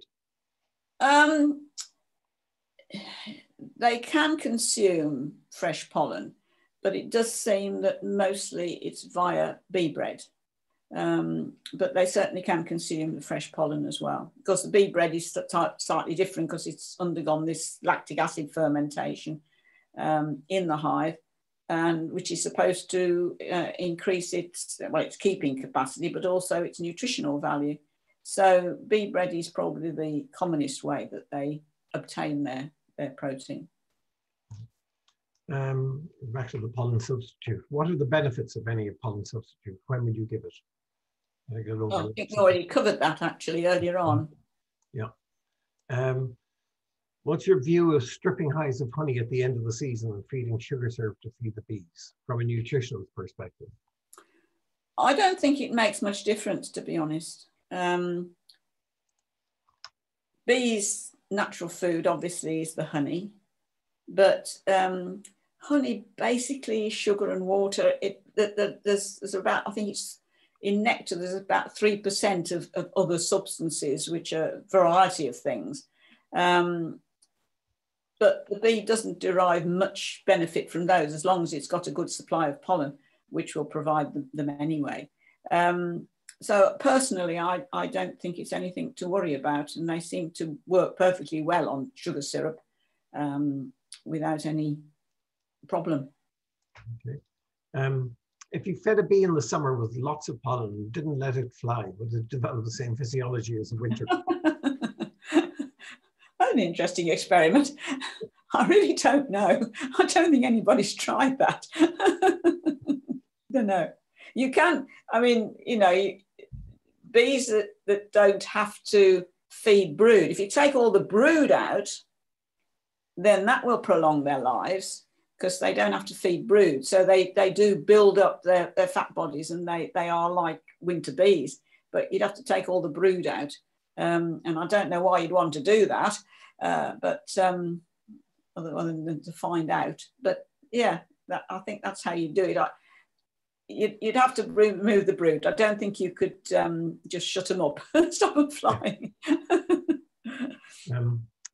They can consume fresh pollen, but it does seem that mostly it's via bee bread. But they certainly can consume the fresh pollen as well, because the bee bread is slightly different because it's undergone this lactic acid fermentation in the hive. And which is supposed to increase its, well, its keeping capacity, but also its nutritional value. So bee bread is probably the commonest way that they obtain their protein. Back to the pollen substitute. What are the benefits of any pollen substitute? When would you give it? I think we already covered that actually earlier on. Yeah. What's your view of stripping hives of honey at the end of the season and feeding sugar syrup to feed the bees from a nutritional perspective? I don't think it makes much difference, to be honest. Bees' natural food obviously is the honey, but honey basically is sugar and water. There's about, I think it's in nectar, there's about 3% of other substances, which are a variety of things. But the bee doesn't derive much benefit from those as long as it's got a good supply of pollen, which will provide them anyway. So personally, I don't think it's anything to worry about, and they seem to work perfectly well on sugar syrup without any problem. Okay. If you fed a bee in the summer with lots of pollen and didn't let it fly, would it develop the same physiology as winter? An interesting experiment. I really don't know. I don't think anybody's tried that. Don't know. You can, I mean, you know, bees that don't have to feed brood. If you take all the brood out, then that will prolong their lives because they don't have to feed brood. So they do build up their fat bodies, and they are like winter bees, but you'd have to take all the brood out. And I don't know why you'd want to do that. But other than to find out, but yeah, I think that's how you do it. you'd have to remove the brood. I don't think you could just shut them up and stop them flying.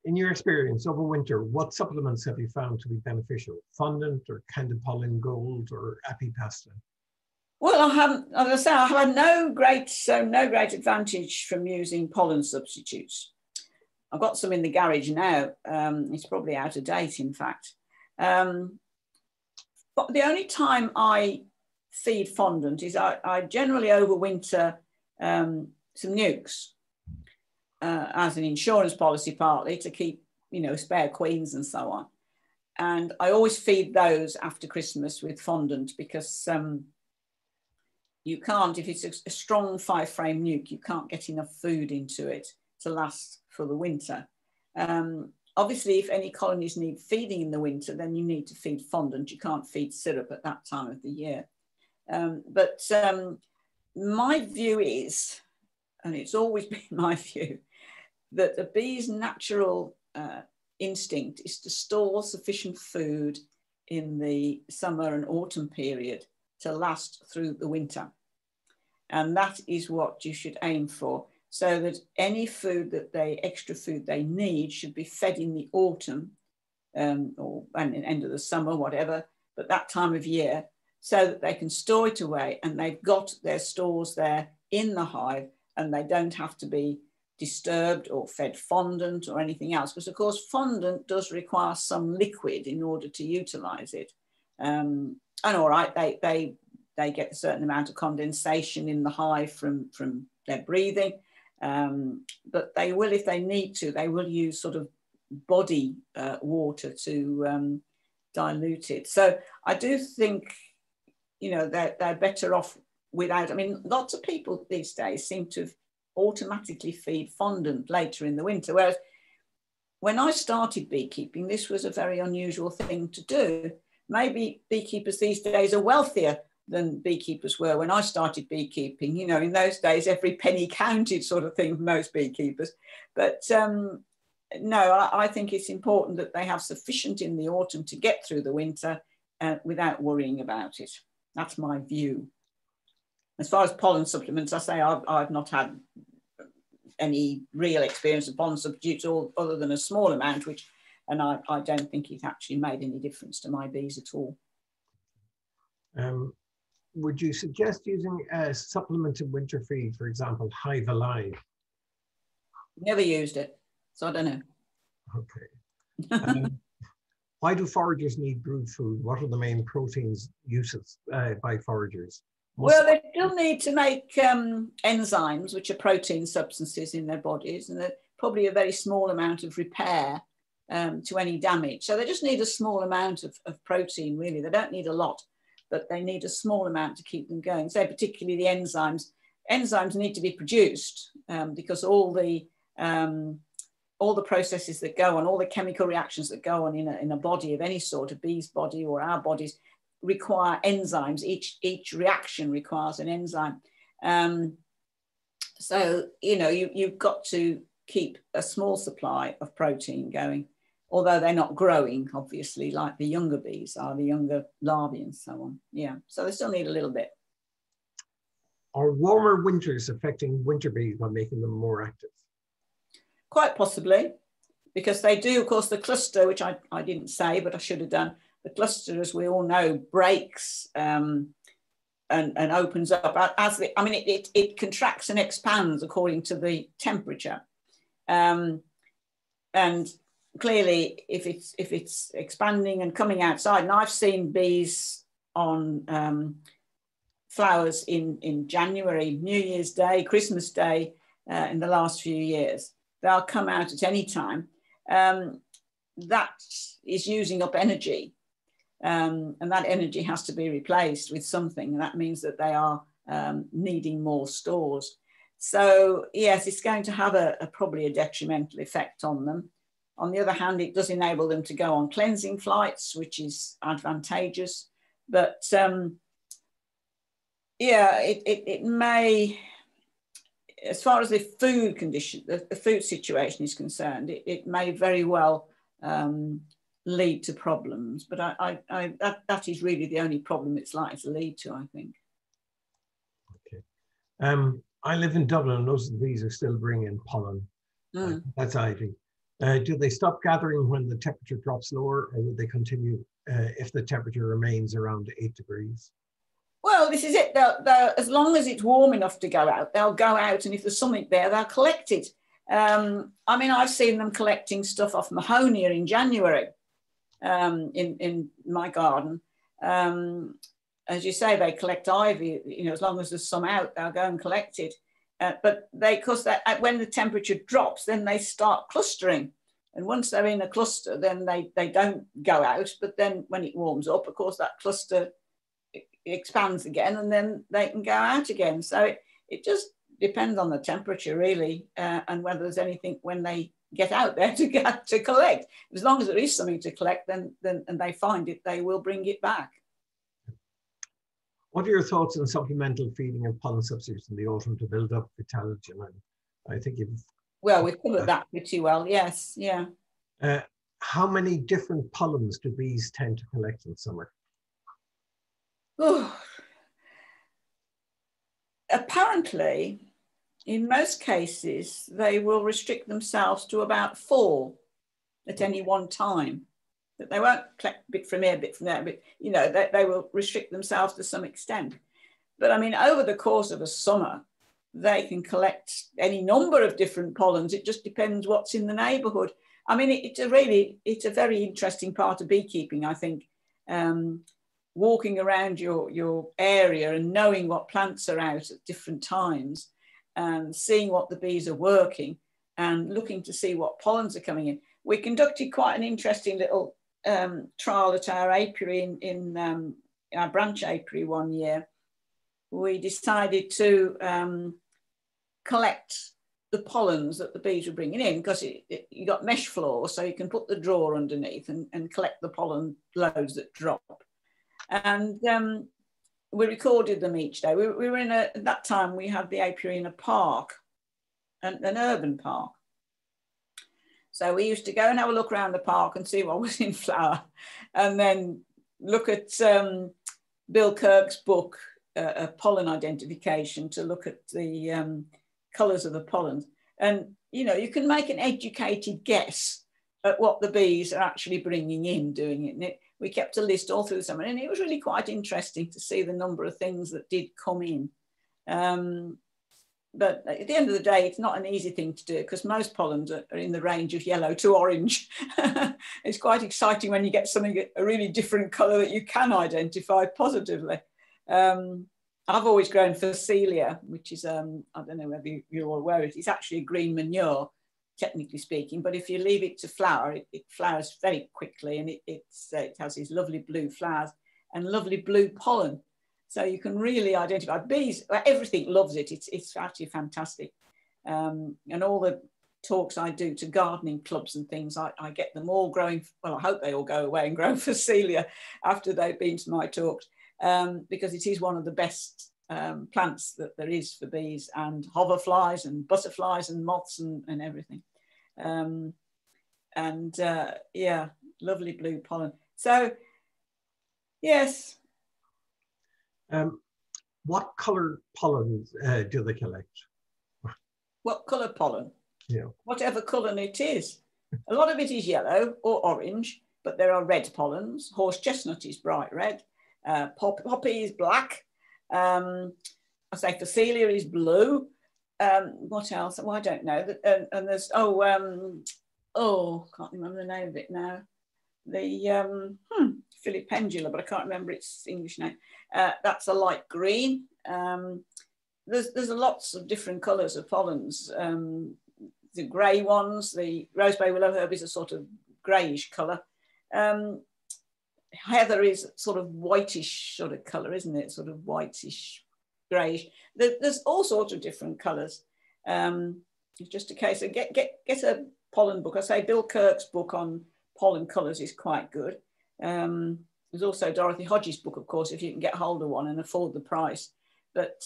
In your experience over winter, what supplements have you found to be beneficial? Fondant or Candid Pollen Gold or Apipasta? Well, I haven't, as I say, I have no great advantage from using pollen substitutes. I've got some in the garage now. It's probably out of date, in fact. But the only time I feed fondant is I generally overwinter some nukes as an insurance policy, partly to keep, you know, spare queens and so on. And I always feed those after Christmas with fondant because you can't, if it's a strong 5-frame nuke, you can't get enough food into it to last for the winter. Obviously, if any colonies need feeding in the winter, then you need to feed fondant. You can't feed syrup at that time of the year. My view is, and it's always been my view, that the bee's natural instinct is to store sufficient food in the summer and autumn period to last through the winter. And that is what you should aim for, so that any food that they, extra food they need, should be fed in the autumn or and the end of the summer, whatever, but that time of year, so that they can store it away and they've got their stores there in the hive and they don't have to be disturbed or fed fondant or anything else. Because of course, fondant does require some liquid in order to utilize it. And all right, they get a certain amount of condensation in the hive from their breathing. But they will, if they need to, they will use sort of body water to dilute it. So I do think, you know, they're better off without. I mean, lots of people these days seem to automatically feed fondant later in the winter. Whereas when I started beekeeping, this was a very unusual thing to do. Maybe beekeepers these days are wealthier than beekeepers were when I started beekeeping. You know, in those days, every penny counted sort of thing for most beekeepers. But no, I think it's important that they have sufficient in the autumn to get through the winter without worrying about it. That's my view. As far as pollen supplements, I say I've not had any real experience of pollen substitutes other than a small amount, which, and I don't think it actually made any difference to my bees at all. Would you suggest using a supplemented winter feed, for example, Hive Alive? Never used it, so I don't know. Okay. Why do foragers need brood food? What are the main proteins uses by foragers? Well, they still need to make enzymes, which are protein substances in their bodies, and probably a very small amount of repair to any damage. So they just need a small amount of protein, really. They don't need a lot, but they need a small amount to keep them going. So particularly the enzymes. Enzymes need to be produced because all the processes that go on, all the chemical reactions that go on in a body of any sort, a bee's body or our bodies, require enzymes. Each reaction requires an enzyme. So, you know, you've got to keep a small supply of protein going, although they're not growing, obviously, like the younger bees are, the younger larvae and so on. Yeah, so they still need a little bit. Are warmer winters affecting winter bees by making them more active? Quite possibly, because they do, of course, the cluster, which I didn't say, but I should have done, the cluster, as we all know, breaks and opens up. It contracts and expands according to the temperature. And clearly, if it's expanding and coming outside, and I've seen bees on flowers in January, New Year's Day, Christmas Day, in the last few years. They'll come out at any time. That is using up energy, and that energy has to be replaced with something. And that means that they are needing more stores. So yes, it's going to have probably a detrimental effect on them. On the other hand, it does enable them to go on cleansing flights, which is advantageous. But yeah, it may, as far as the food condition, the food situation is concerned, it may very well lead to problems. But that is really the only problem it's likely to lead to, I think. I live in Dublin. Most of the bees are still bringing pollen. Mm. That's ivy. Do they stop gathering when the temperature drops lower, or would they continue if the temperature remains around 8 degrees? Well, this is it. They'll, as long as it's warm enough to go out, they'll go out, and if there's something there, they'll collect it. I mean, I've seen them collecting stuff off Mahonia in January in my garden. As you say, they collect ivy, you know, as long as there's some out, they'll go and collect it. But when the temperature drops, then they start clustering. And once they're in a cluster, then they don't go out. But then when it warms up, of course, that cluster expands again, and then they can go out again. So it just depends on the temperature, really, and whether there's anything when they get out there to collect. As long as there is something to collect, then and they find it, they will bring it back. What are your thoughts on supplemental feeding and pollen substitutes in the autumn to build up vitality? I think you've... Well, we've covered that pretty well, yes, yeah. How many different pollens do bees tend to collect in summer? Ooh. Apparently, in most cases, they will restrict themselves to about 4 at any one time. That they won't collect a bit from here, a bit from there, but you know, they will restrict themselves to some extent. But I mean, over the course of a summer, they can collect any number of different pollens. It just depends what's in the neighbourhood. I mean, it's a very interesting part of beekeeping, I think. Walking around your area and knowing what plants are out at different times and seeing what the bees are working and looking to see what pollens are coming in. We conducted quite an interesting little trial at our apiary in our branch apiary one year. We decided to collect the pollens that the bees were bringing in, because you got mesh floor, so you can put the drawer underneath and collect the pollen loads that drop. And we recorded them each day. We were in at that time we had the apiary in a park, an urban park. So we used to go and have a look around the park and see what was in flower, and then look at Bill Kirk's book, Pollen Identification, to look at the colours of the pollens. And, you know, you can make an educated guess at what the bees are actually bringing in, doing it. And we kept a list all through the summer, and it was really quite interesting to see the number of things that did come in. But at the end of the day, it's not an easy thing to do, because most pollens are in the range of yellow to orange. It's quite exciting when you get something, a really different colour that you can identify positively. I've always grown Phacelia, which is, I don't know whether you're all aware of it, it's actually a green manure, technically speaking, but if you leave it to flower, it flowers very quickly, and it has these lovely blue flowers and lovely blue pollen. So you can really identify bees. Everything loves it. It's actually fantastic. And all the talks I do to gardening clubs and things, I get them all growing. Well, I hope they all go away and grow Phacelia after they've been to my talks, because it is one of the best plants that there is for bees, and hoverflies and butterflies and moths and everything. Yeah, lovely blue pollen. So, yes. What colour pollen do they collect? What colour pollen? Yeah. Whatever colour it is. A lot of it is yellow or orange, but there are red pollens. Horse chestnut is bright red. Poppy is black. I say Phacelia is blue. What else? Well, I don't know. And there's can't remember the name of it now. The Philipendula, but I can't remember its English name. That's a light green. There's lots of different colours of pollens. The grey ones, the rosebay willow herb is a sort of greyish colour. Heather is sort of whitish sort of colour, isn't it? Sort of whitish, greyish. There's all sorts of different colours. It's just a case of get a pollen book. I say Bill Kirk's book on pollen colours is quite good. There's also Dorothy Hodges' book, of course, if you can get hold of one and afford the price, but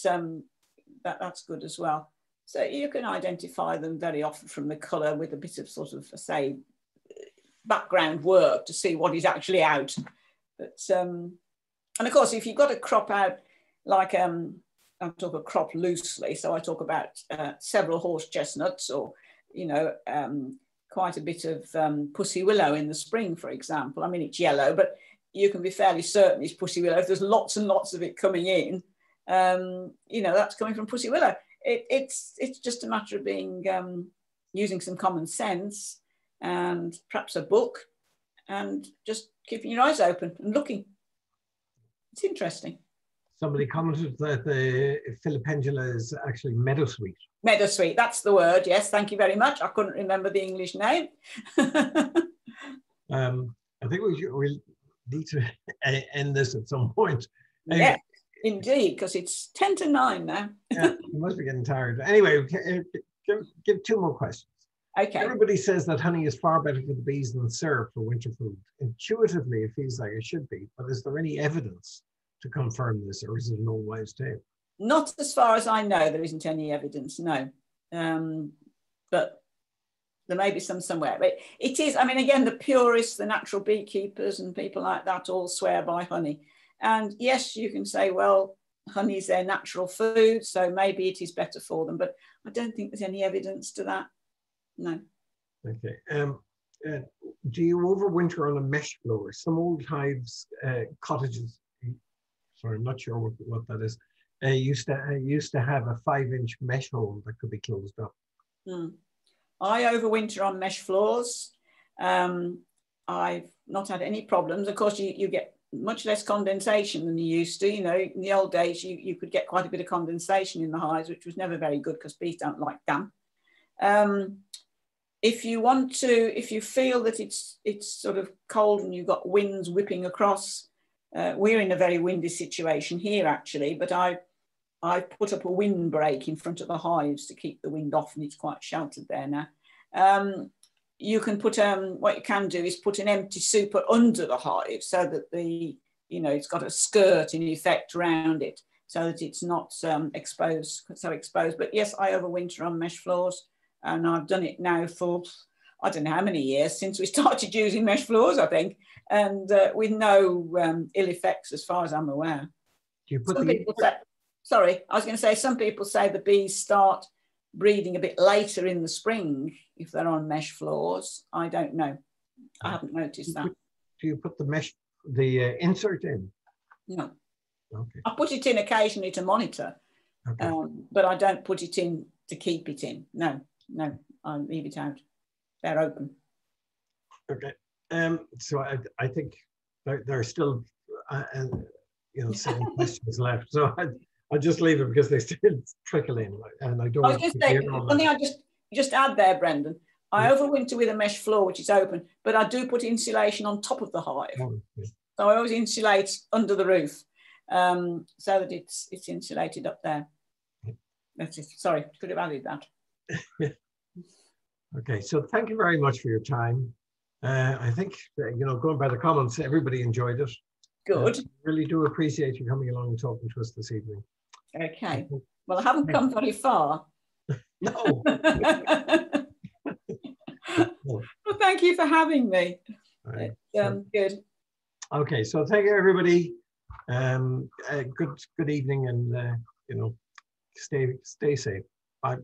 that's good as well. So you can identify them very often from the colour, with a bit of sort of, say, background work to see what is actually out. But and of course, if you've got a crop out like I talk of crop loosely, so I talk about several horse chestnuts, or, you know, quite a bit of pussy willow in the spring, for example. I mean, it's yellow, but you can be fairly certain it's pussy willow. If there's lots and lots of it coming in, you know, that's coming from pussy willow. It's just a matter of being using some common sense and perhaps a book, and just keeping your eyes open and looking. It's interesting. Somebody commented that the Philipendula is actually meadowsweet. Meadowsweet, that's the word, yes, thank you very much. I couldn't remember the English name. I think we need to end this at some point. Anyway, yeah, indeed, because it's 10 to 9 now. Yeah, you must be getting tired. Anyway, give two more questions. Okay. Everybody says that honey is far better for the bees than syrup for winter food. Intuitively, it feels like it should be, but is there any evidence to confirm this, or is it an old wives' tale? Not as far as I know, there isn't any evidence, no. But there may be some somewhere. But it is, I mean, again, the purists, the natural beekeepers and people like that all swear by honey. And yes, you can say, well, honey is their natural food, so maybe it is better for them. But I don't think there's any evidence to that, no. Okay. Do you overwinter on a mesh blower? Some old hives, cottages, sorry, I'm not sure what that is. I used to have a 5-inch mesh hole that could be closed up. Mm. I overwinter on mesh floors. I've not had any problems. Of course, you get much less condensation than you used to. You know, in the old days, you could get quite a bit of condensation in the hives, which was never very good because bees don't like damp. If you want to, if you feel that it's sort of cold and you've got winds whipping across, we're in a very windy situation here, actually, but I put up a windbreak in front of the hives to keep the wind off, and it's quite sheltered there now. You can put, what you can do is put an empty super under the hive so that the, you know, it's got a skirt in effect around it so that it's not so exposed. But yes, I overwinter on mesh floors, and I've done it now for, I don't know how many years since we started using mesh floors, I think, and with no ill effects as far as I'm aware. Do you put some people say the bees start breeding a bit later in the spring if they're on mesh floors. I don't know. I haven't noticed that. Do you put the mesh, the insert in? No. Okay. I put it in occasionally to monitor, okay. But I don't put it in to keep it in. No, no, I leave it out. They're open. Okay, so I think there are still, you know, 7 questions left. So I'll just leave it because they still trickle in, and I don't. I was just saying, something I just add there, Brendan. I overwinter with a mesh floor which is open, but I do put insulation on top of the hive. Oh, yeah. So I always insulate under the roof, so that it's insulated up there. Yeah. That's it. Sorry, could have added that. Okay, so thank you very much for your time. I think, you know, going by the comments, everybody enjoyed it. Good. Really do appreciate you coming along and talking to us this evening. Okay. Well, I haven't come very far. No. Well, thank you for having me. Right. Good. Okay, so thank you, everybody. Good evening, and, you know, stay safe. Bye.